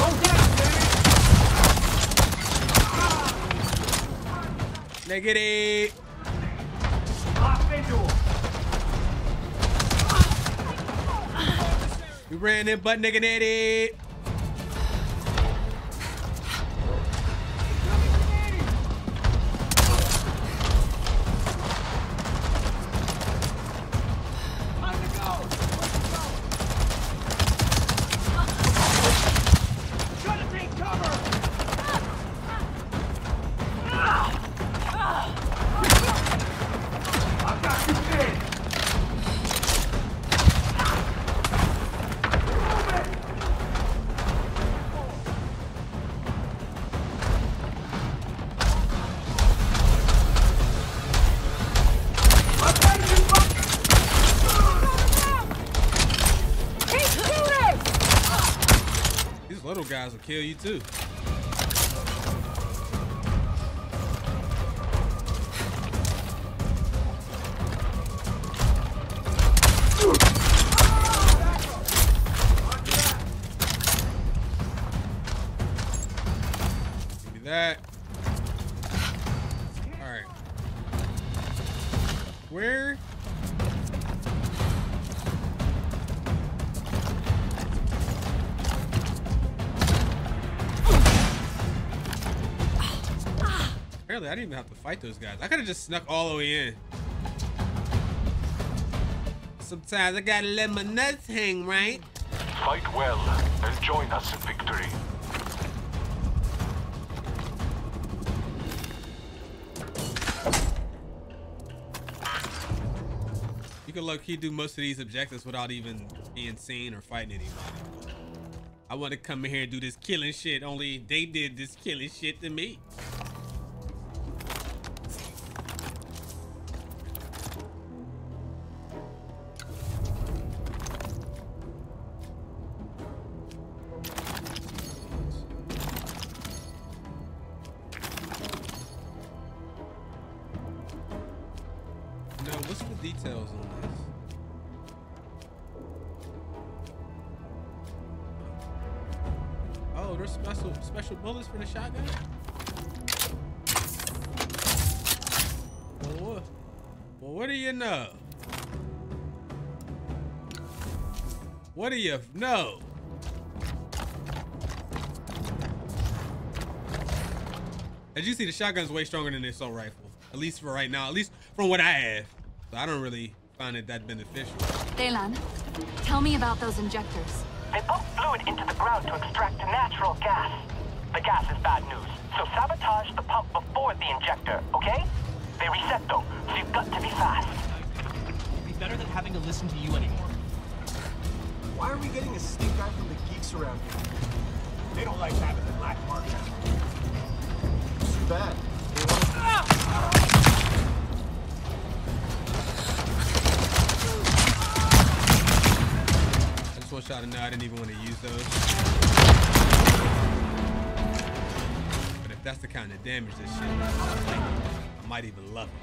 Let's get it. We ran in butt naked natty. Guys will kill you too. Give me that. All right. Where? I didn't even have to fight those guys. I could have just snuck all the way in. Sometimes I gotta let my nuts hang, right? Fight well and join us in victory. You can low-key do most of these objectives without even being seen or fighting anybody. I want to come in here and do this killing shit, only they did this killing shit to me. No. As you see, the shotgun's way stronger than the assault rifle, at least for right now, at least from what I have. So I don't really find it that beneficial. Teylan, tell me about those injectors. They pump fluid into the ground to extract natural gas. The gas is bad news, so sabotage the pump before the injector, okay? They reset though, so you've got to be fast. It'd be better than having to listen to you anymore. Why are we getting a stink eye from the geeks around here? They don't like having the black market. It's too bad. I just one shot and now I didn't even want to use those. But if that's the kind of damage this shit does, like, I might even love it.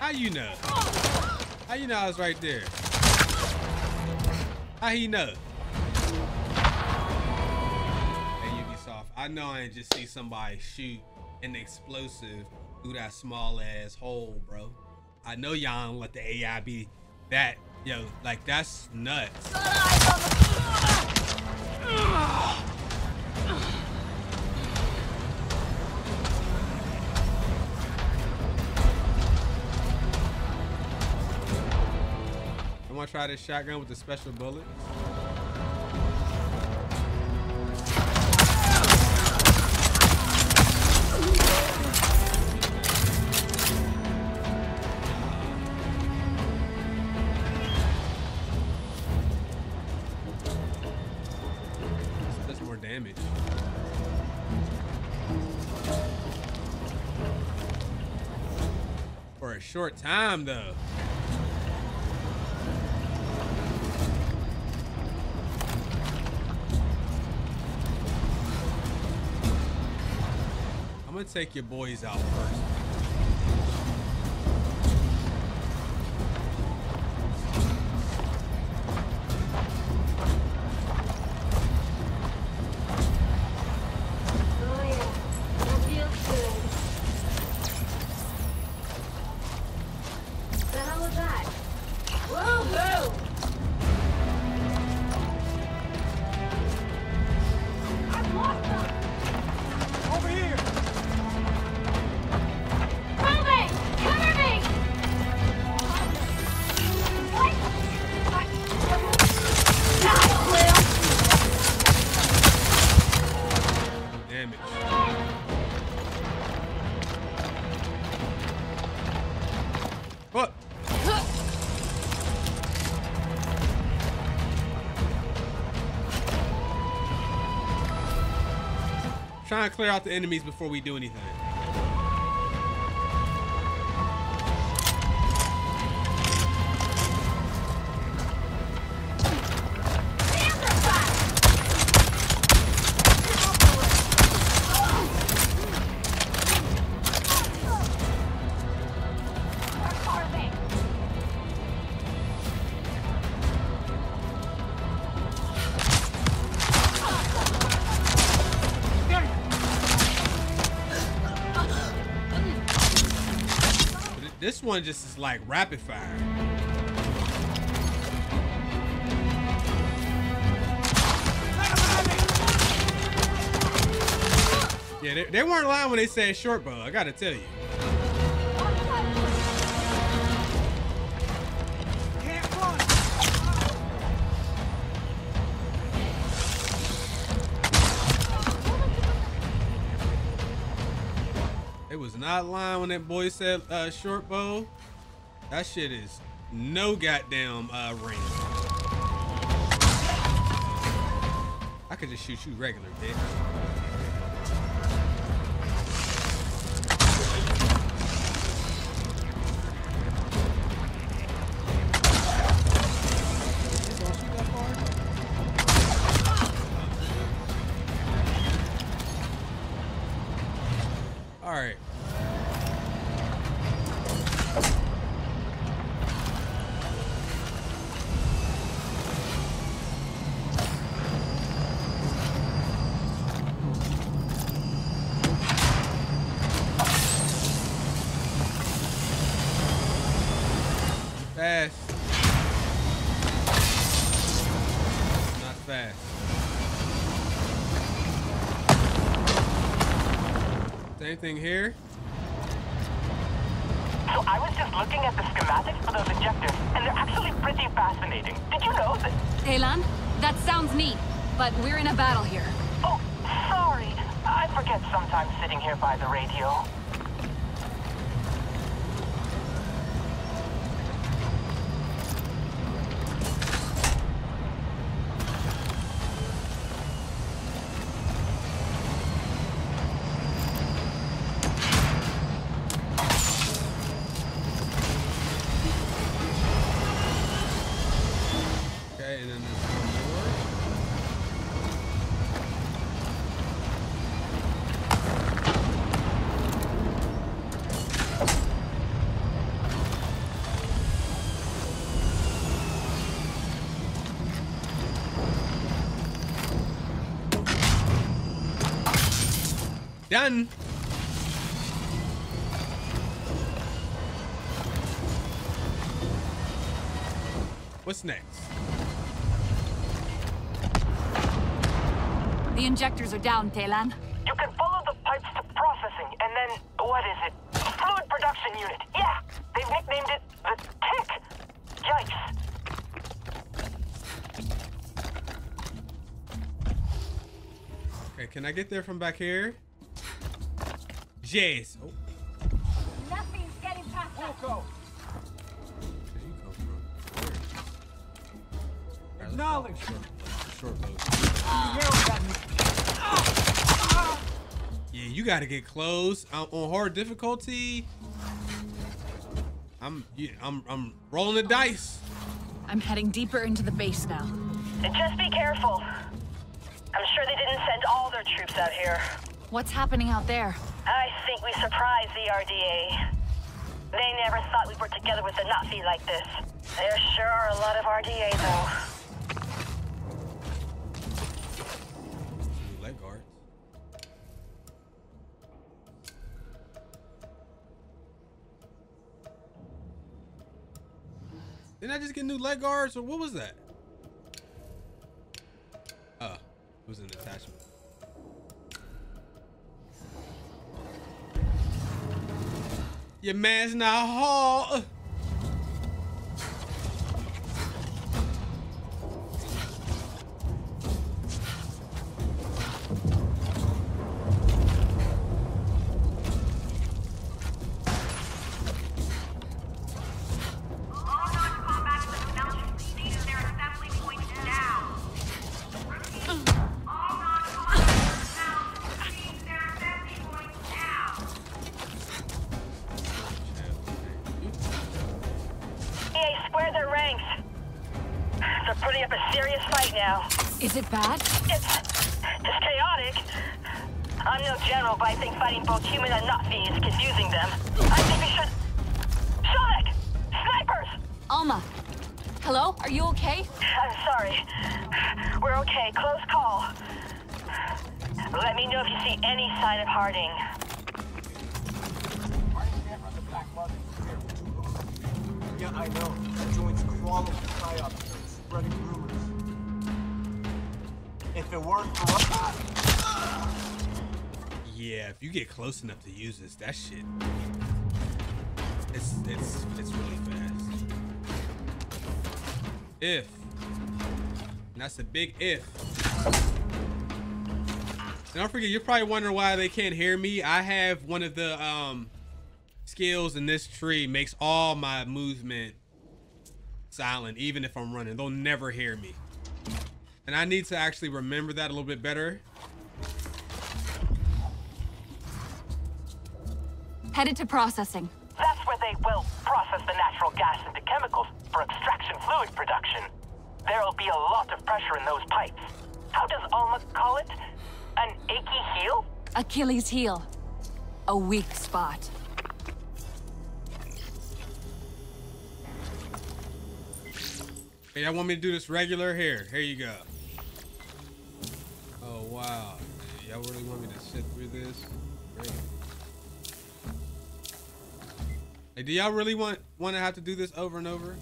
How you know? How you know I was right there? How he know? Hey Ubisoft, I know I ain't just see somebody shoot an explosive through that small ass hole, bro. I know y'all don't let the AI be that, yo, like that's nuts. I want to try this shotgun with the special bullet. That's more damage. For a short time though. I'm gonna take your boys out first. Trying to clear out the enemies before we do anything. This one just is like rapid fire. Yeah, they weren't lying when they said short bow, I gotta tell you. They was not lying when that boy said short bow. That shit is no goddamn range. I could just shoot you regular, bitch. Anything here? So I was just looking at the schematics for those injectors, and they're actually pretty fascinating. Did you know that? Teylan, that sounds neat, but we're in a battle here. Oh, sorry. I forget sometimes sitting here by the radio. Done. What's next? The injectors are down, Teylan. You can follow the pipes to processing, and then, what is it? Fluid production unit. Yeah, they've nicknamed it the Tick. Yikes. Okay, can I get there from back here? Yes. Oh. Nothing's getting past us. Where did you come from? Acknowledge. Yeah, you gotta get close. I'm on hard difficulty. I'm rolling the dice. I'm heading deeper into the base now. And just be careful. I'm sure they didn't send all their troops out here. What's happening out there? I think we surprised the RDA. They never thought we were together with the Na'vi like this. There sure are a lot of RDA, though. Leg guards. Didn't I just get new leg guards, or what was that? Oh, it was an attachment. Your man's not hard. Bad? It's chaotic. I'm no general, but I think fighting both human and Na'vi is confusing them. I think we should... Solek! Snipers! Alma. Hello? Are you okay? I'm sorry. We're okay. Close call. Let me know if you see any sign of Harding. Yeah, I know. The joints crawling to fly up, spreading rumors. If it weren't for us. Yeah, Yeah, if you get close enough to use this, that shit, it's really fast. If, and that's a big if. And don't forget, you're probably wondering why they can't hear me. I have one of the skills in this tree, makes all my movement silent, even if I'm running. They'll never hear me. And I need to actually remember that a little bit better. Headed to processing. That's where they will process the natural gas into chemicals for extraction fluid production. There'll be a lot of pressure in those pipes. How does Alma call it? An achy heel? Achilles heel. A weak spot. Hey, y'all want me to do this regular? Here you go. Oh, wow. Y'all really want me to sit through this? Great. Hey, do y'all really want to have to do this over and over?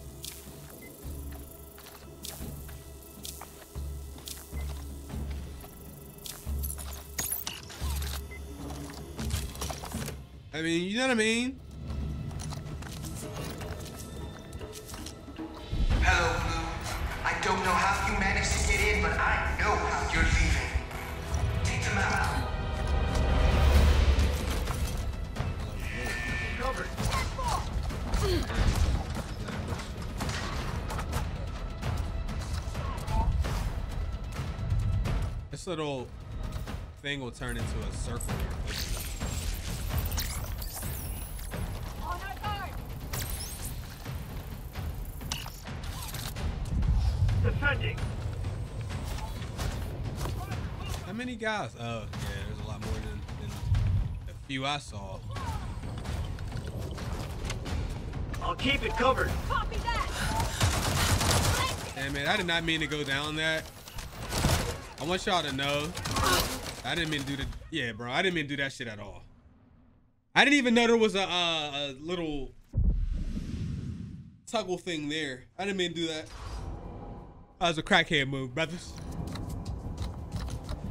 I mean, you know what I mean? Hello, Blue. I don't know how you managed to get in, but I know how you're leaving. Take them out. This little thing will turn into a circle here. On our guard. Defending. How many guys? Oh, yeah, there's a lot more than a few I saw. I'll keep it covered. Copy that. Damn it, I did not mean to go down that. I want y'all to know. I didn't mean to do the, yeah, bro. I didn't mean to do that shit at all. I didn't even know there was a little toggle thing there. I didn't mean to do that. That was a crackhead move, brothers.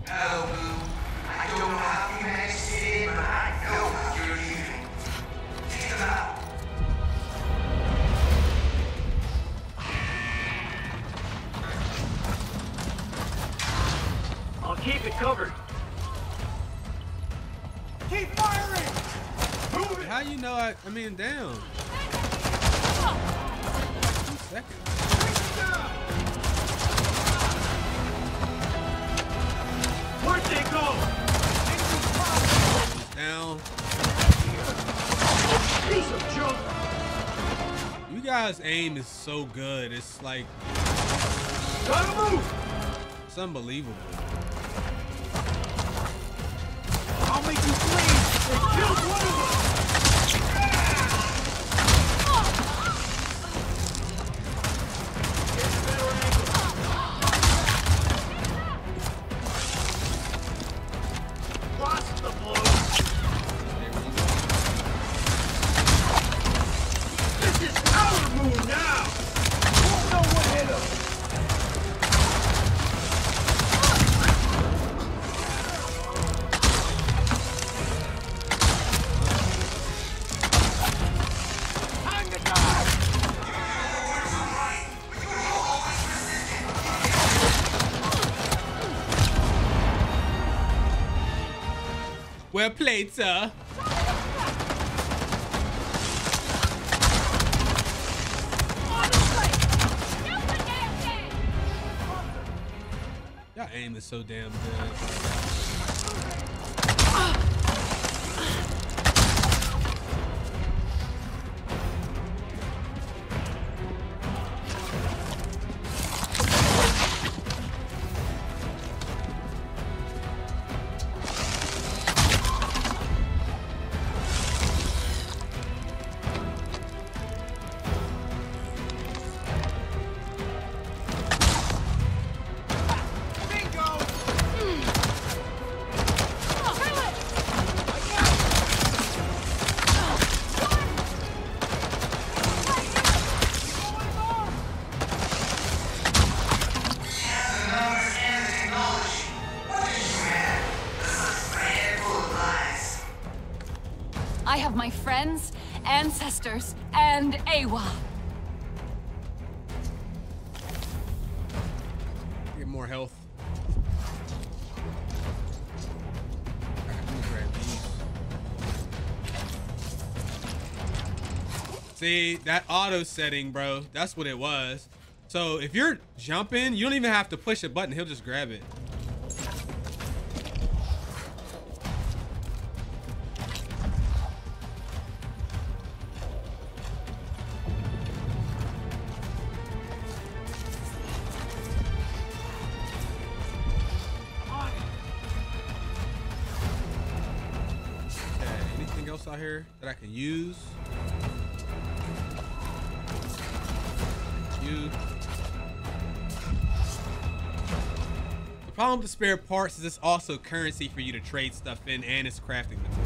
Hello, Blue. I don't know how you managed to get in, but I know how you're leaving. Take them out. Keep it covered. Keep firing. Move it. How you know I mean down? 2 seconds. Down. Where'd they go? Down. Piece of junk. You guys' aim is so good. It's like, gotta move. It's unbelievable. Well played, sir. Your aim is so damn good. friends, ancestors, and Eywa. Get more health. See, that auto setting, bro, that's what it was. So if you're jumping, you don't even have to push a button. He'll just grab it. That I can use. The problem with the spare parts is it's also currency for you to trade stuff in, and it's crafting material.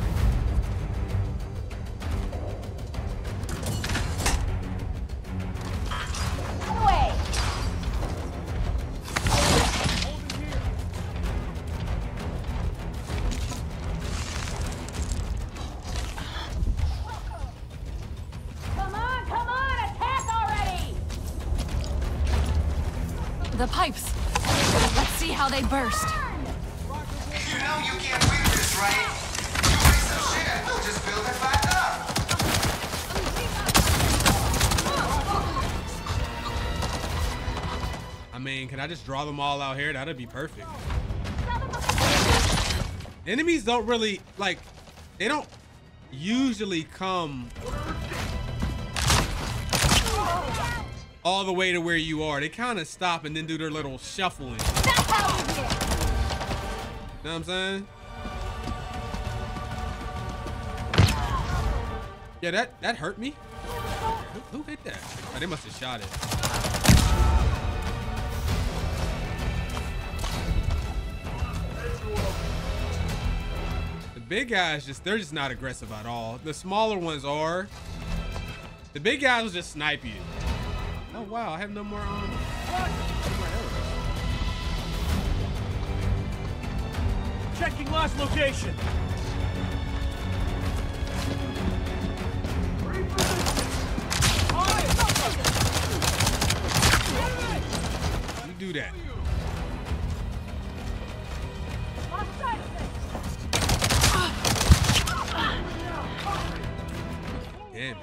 Burst. You know you can't win this, right? You waste some shit, we'll just build it back up. I mean, can I just draw them all out here? That'd be perfect. Enemies don't really, like, they don't usually come all the way to where you are. They kind of stop and then do their little shuffling. You know what I'm saying? Yeah, that hurt me. Who hit that? Oh, they must have shot it. The big guys they're just not aggressive at all. The smaller ones are. The big guys will just snipe you. Oh wow, I have no more on. Checking last location. You do that. Damn.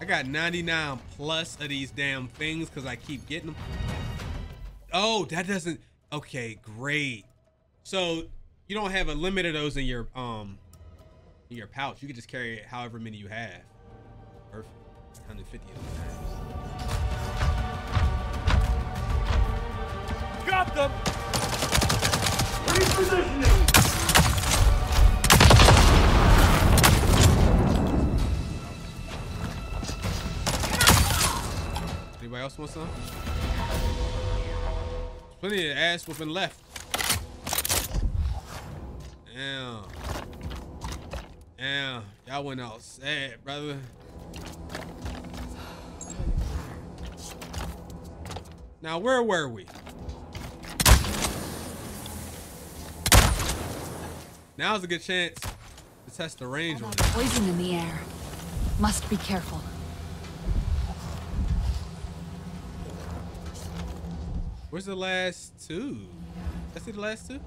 I got 99 plus of these damn things because I keep getting them. Oh, that doesn't. Okay, great. So you don't have a limit of those in your pouch. You can just carry it however many you have. Perfect. 150 of them. Got them. Repositioning. Anybody else want some? Plenty of ass whooping left. Damn. Damn. Y'all went out sad, brother. Now, where were we? Now's a good chance to test the range on it. Poison in the air. Must be careful. Where's the last two? I see the last two.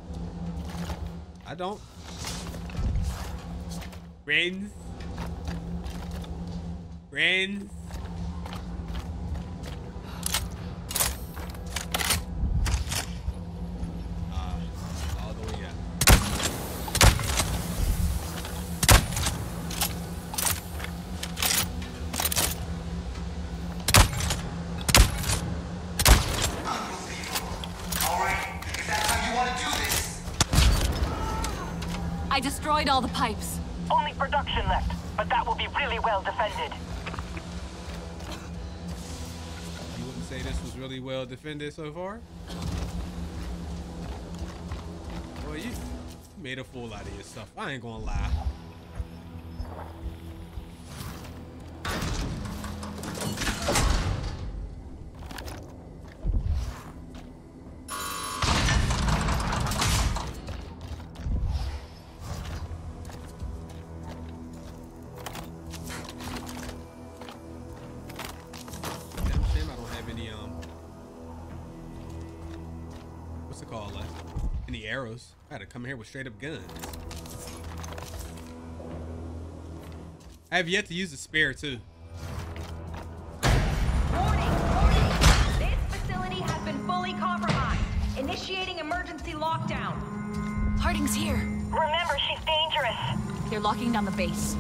I don't. Friends. Friends. All the way up. I destroyed all the pipes. Only production left, but that will be really well defended. You wouldn't say this was really well defended so far? made a fool out of yourself. I ain't gonna lie. Come here with straight up guns. I have yet to use the spear too. Warning, warning. This facility has been fully compromised. Initiating emergency lockdown. Harding's here. Remember, she's dangerous. They're locking down the base.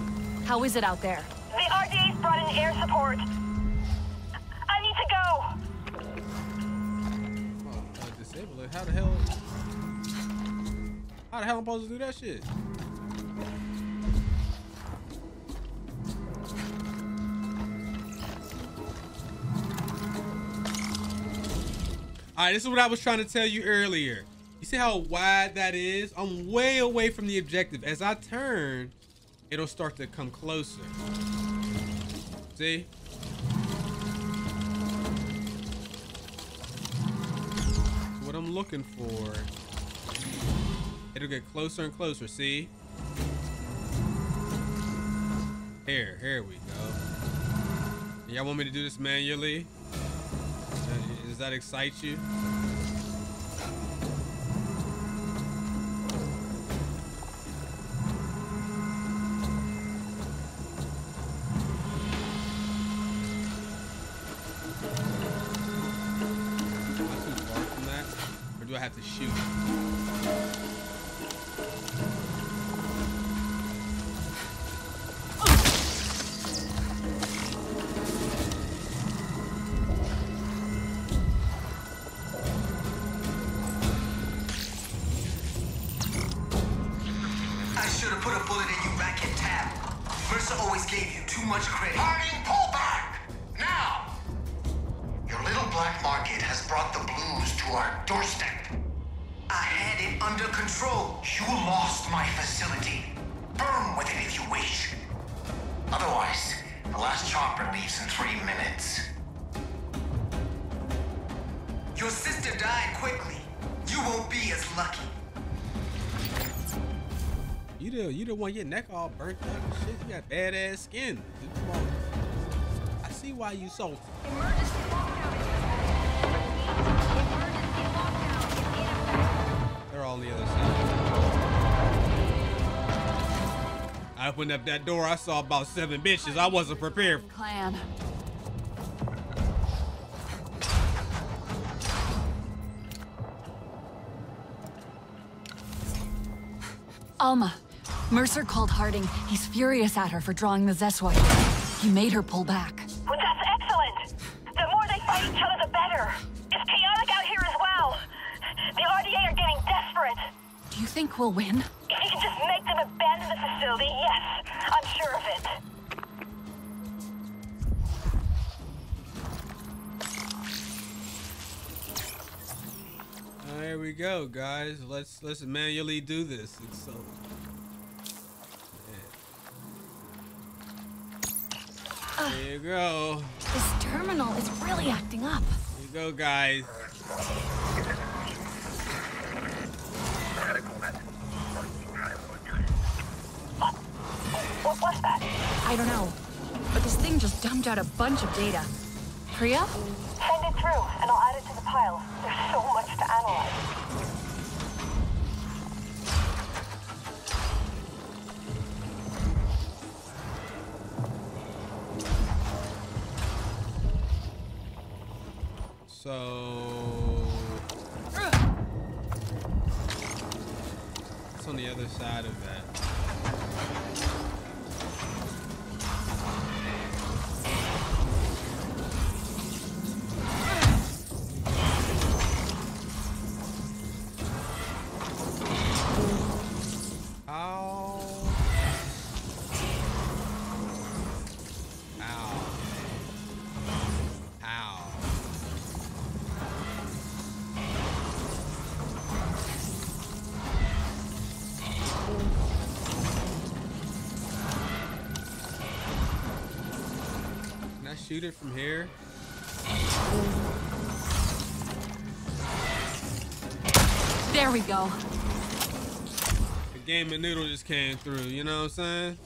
How is it out there? The RDA's brought in air support. I need to go. Oh, disable it. How the hell am I supposed to do that shit? All right, this is what I was trying to tell you earlier. You see how wide that is? I'm way away from the objective. As I turn, it'll start to come closer. See? That's what I'm looking for. It'll get closer and closer, see? Here we go. Y'all want me to do this manually? Does that excite you? Am I too far from that? Or do I have to shoot? Want your neck all burnt up and shit. You got badass skin. I see why you salty. Emergency lockdown. They're all on the other side. I opened up that door. I saw about 7 bitches. I wasn't prepared. Clan. Alma. Mercer called Harding. He's furious at her for drawing the Zeswa. He made her pull back. Well, that's excellent. The more they fight each other, the better. It's chaotic out here as well. The RDA are getting desperate. Do you think we'll win? If you can just make them abandon the facility, yes. I'm sure of it. Oh, here we go, guys. Let's manually do this. It's so... There you go. This terminal is really acting up. There you go, guys. What was that? I don't know, but this thing just dumped out a bunch of data. Priya? Send it through, and I'll add it to the pile. There's so much to analyze. So it's on the other side of that. shoot it from here? There we go. A game of noodle just came through, you know what I'm saying?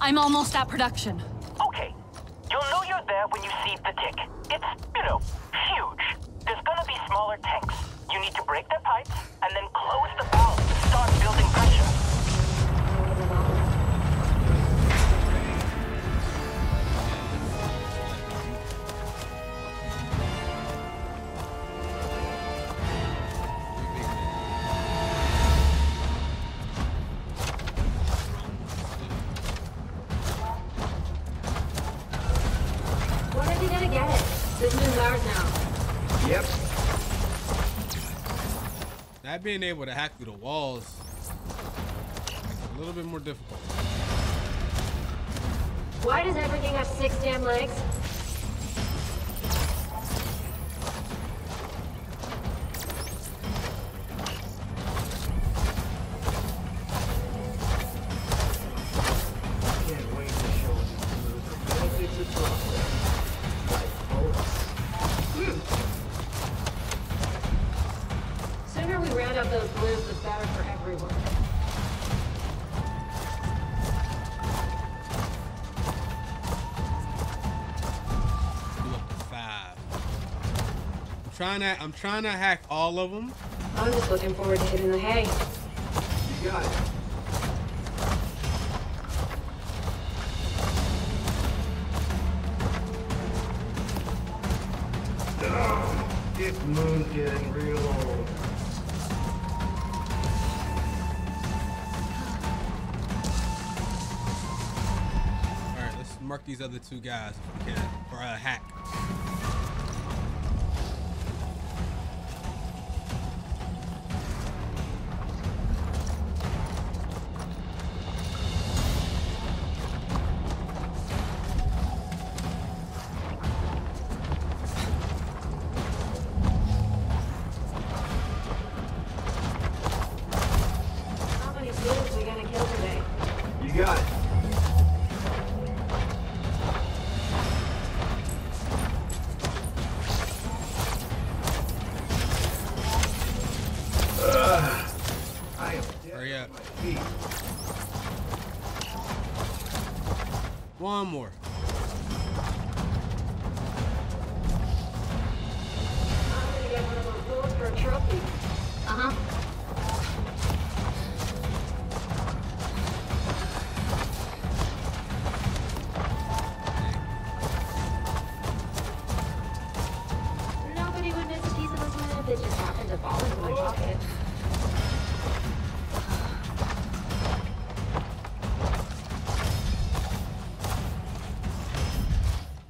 I'm almost at production. Okay. You'll know you're there when you see the tick. It's, you know, huge. There's gonna be smaller tanks. You need to break their pipes and then close the valves to start building pressure. Being able to hack through the walls is a little bit more difficult. Why does everything have 6 damn legs? I'm trying to hack all of them. I'm just looking forward to hitting the hay. You got it. Oh, this moon's getting real old. All right, let's mark these other two guys if we can, or hack. One more.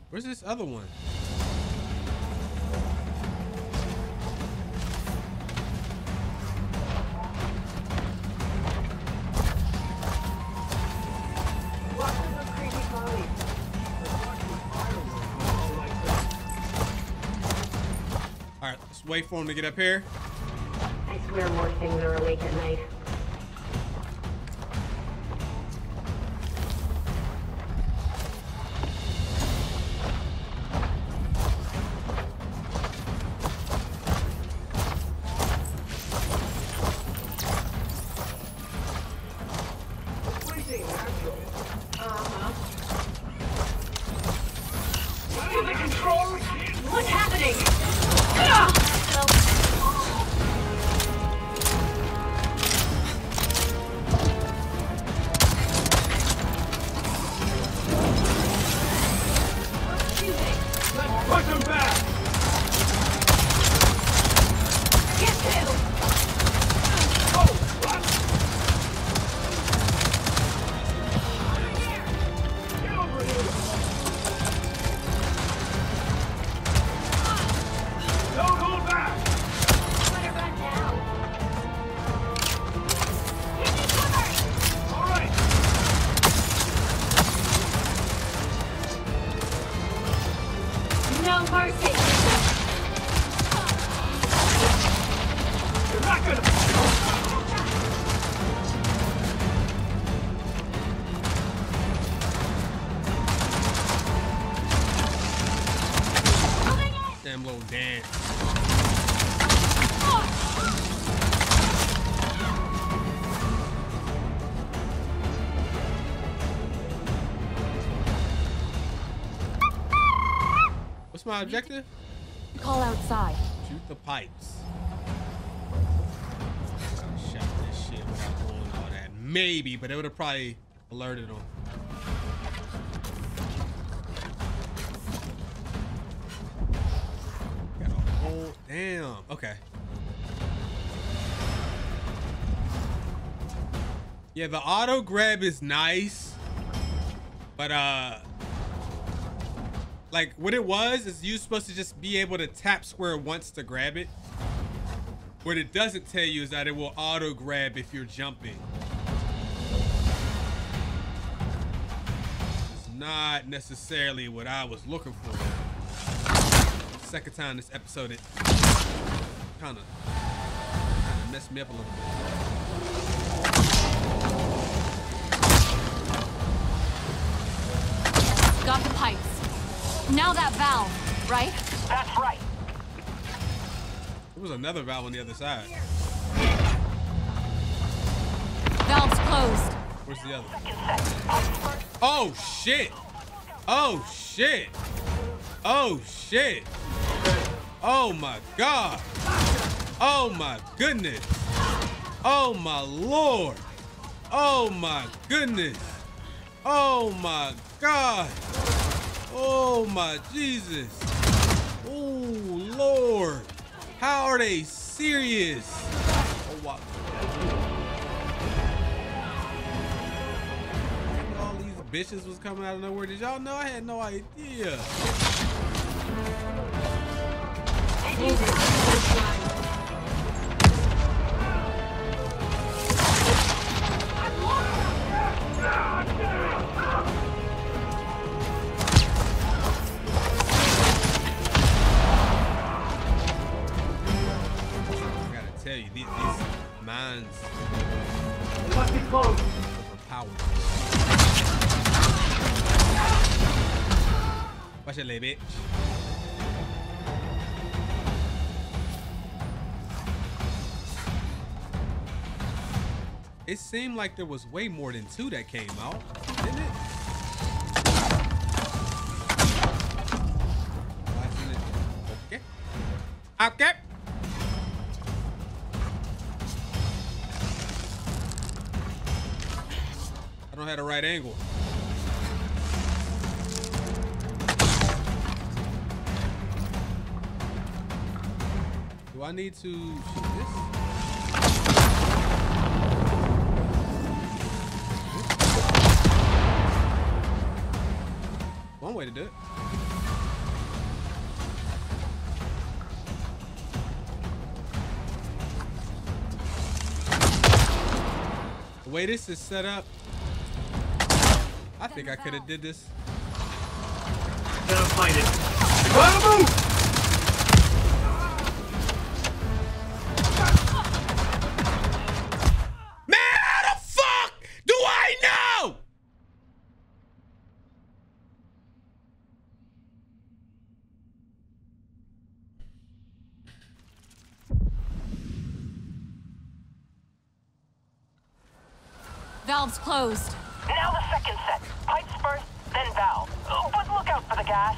Where's this other one? All right, let's wait for him to get up here. I swear more things are awake at night. That's my objective. Call outside. Shoot the pipes. Shot this shit without doing all that. Maybe, but it would have probably alerted him. Got a whole damn. Okay. Yeah, the auto grab is nice, but like what it was is you're supposed to just be able to tap square once to grab it. What it doesn't tell you is that it will auto grab if you're jumping. It's not necessarily what I was looking for. Second time this episode, it kind of messed me up a little bit. Got the pipes. Now that valve, right? That's right. There was another valve on the other side. Valve's closed. Where's the other? Oh shit! Oh shit! Oh shit! Oh my god! Oh my goodness! Oh my lord! Oh my goodness! Oh my god! Oh my Jesus! Oh lord! How are they serious? Oh wow! All these bitches was coming out of nowhere. Did y'all know? I had no idea. Watch it, lady, bitch. It seemed like there was way more than two that came out, didn't it? Okay. Okay. I don't have the right angle. Do I need to shoot this? One way to do it. The way this is set up, I think I could have did this. Gotta find it. Gotta move! Man, how the fuck do I know? Valve's closed. Now the second set. Pipes first, then valve. But look out for the gas.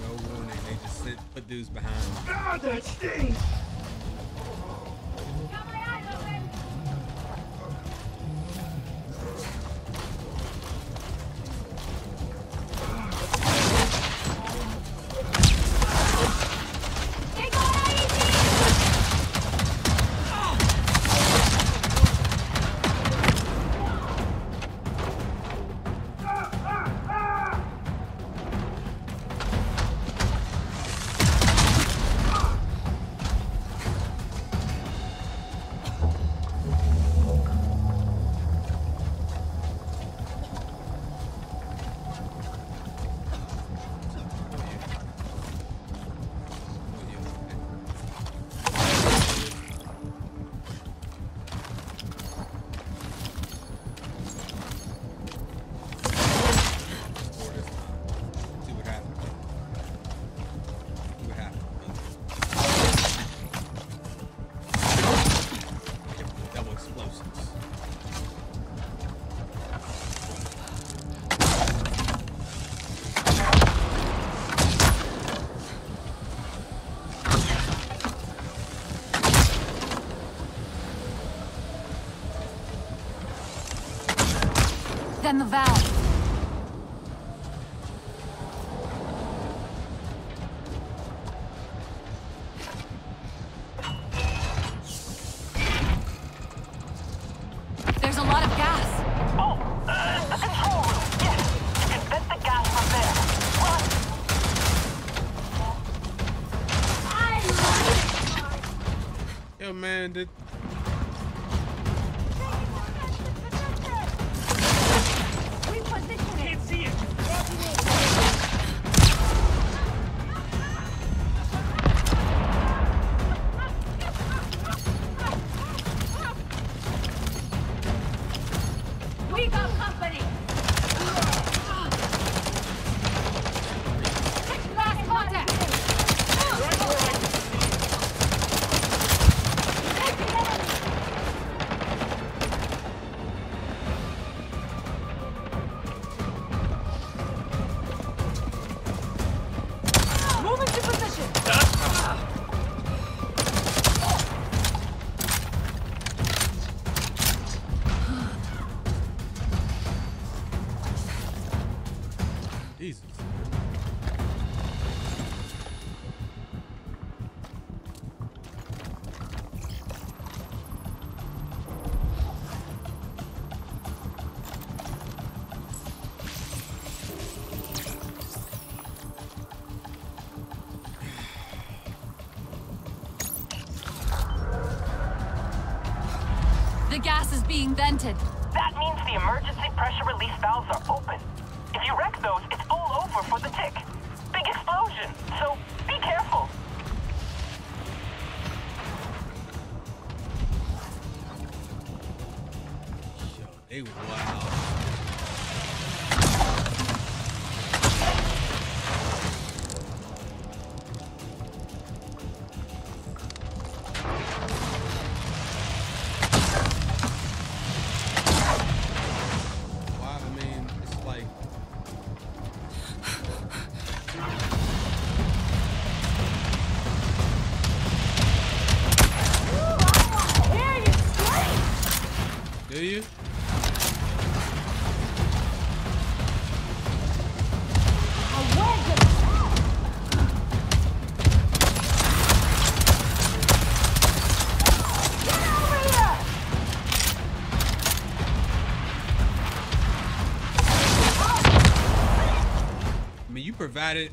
No warning, they just put dudes behind. Ah, that stinks! Got my eyes open! Extend the valve. There's a lot of gas. Oh, the control room. Yes, you can vent the gas from there. Run. Yo, man, did. Being vented. That means the emergency pressure release valves are open. If you wreck those, it's all over for the tick. Big explosion, so be careful. Yo, they provided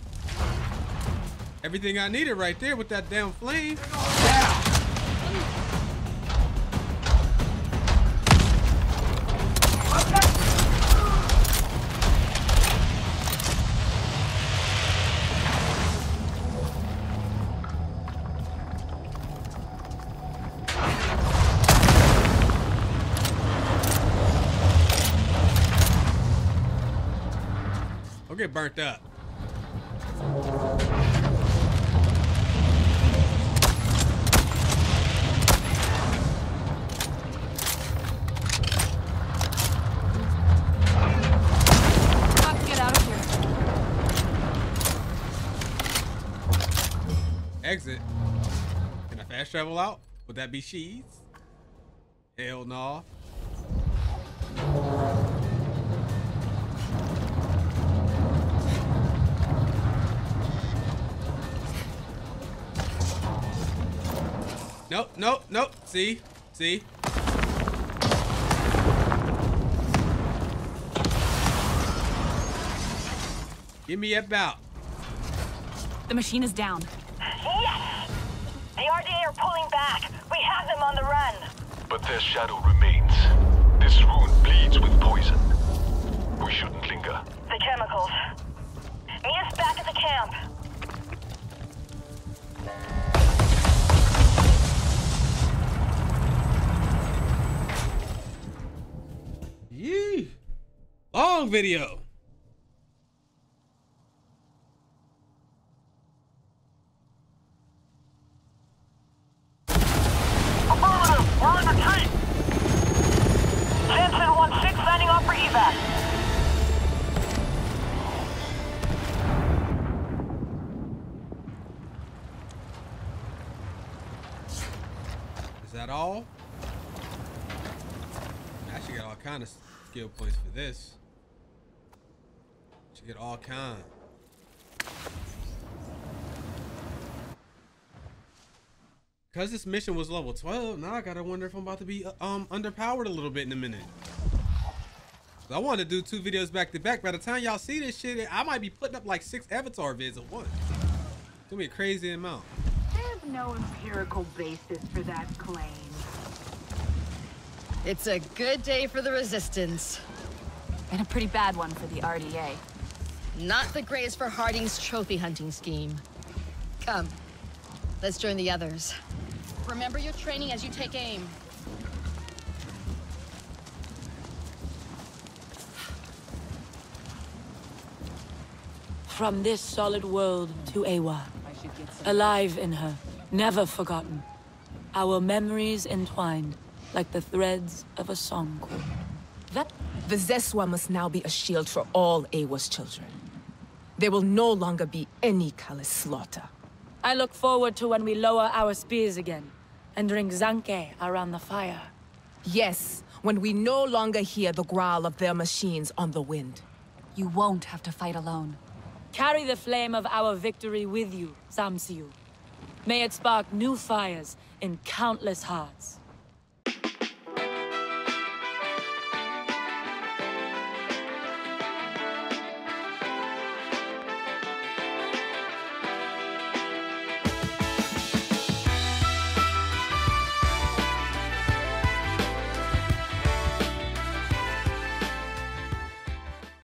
everything I needed right there with that damn flame. I'll get burnt up. Exit. Can I fast travel out? Would that be sheaves? Hell no. Nope, nope, nope. See? See? Give me about. The machine is down. Yes! The RDA are pulling back. We have them on the run. But their shadow remains. This rune bleeds with poison. We shouldn't linger. The chemicals. Meet us back at the camp. Yee! Long video. Skill points for this. You get all kinds. Because this mission was level 12, now I gotta wonder if I'm about to be underpowered a little bit in a minute. So I want to do 2 videos back to back. By the time y'all see this shit, I might be putting up like 6 Avatar vids at once. It's gonna be a crazy amount. There's no empirical basis for that claim. It's a good day for the Resistance. And a pretty bad one for the RDA. Not the greatest for Harding's trophy hunting scheme. Come, let's join the others. Remember your training as you take aim. From this solid world to Eywa, alive in her, never forgotten. Our memories entwined, like the threads of a song chord. The Zeswa must now be a shield for all Eywa's children. There will no longer be any callous slaughter. I look forward to when we lower our spears again and drink Zanke around the fire. Yes, when we no longer hear the growl of their machines on the wind. You won't have to fight alone. Carry the flame of our victory with you, Zamsiu. May it spark new fires in countless hearts.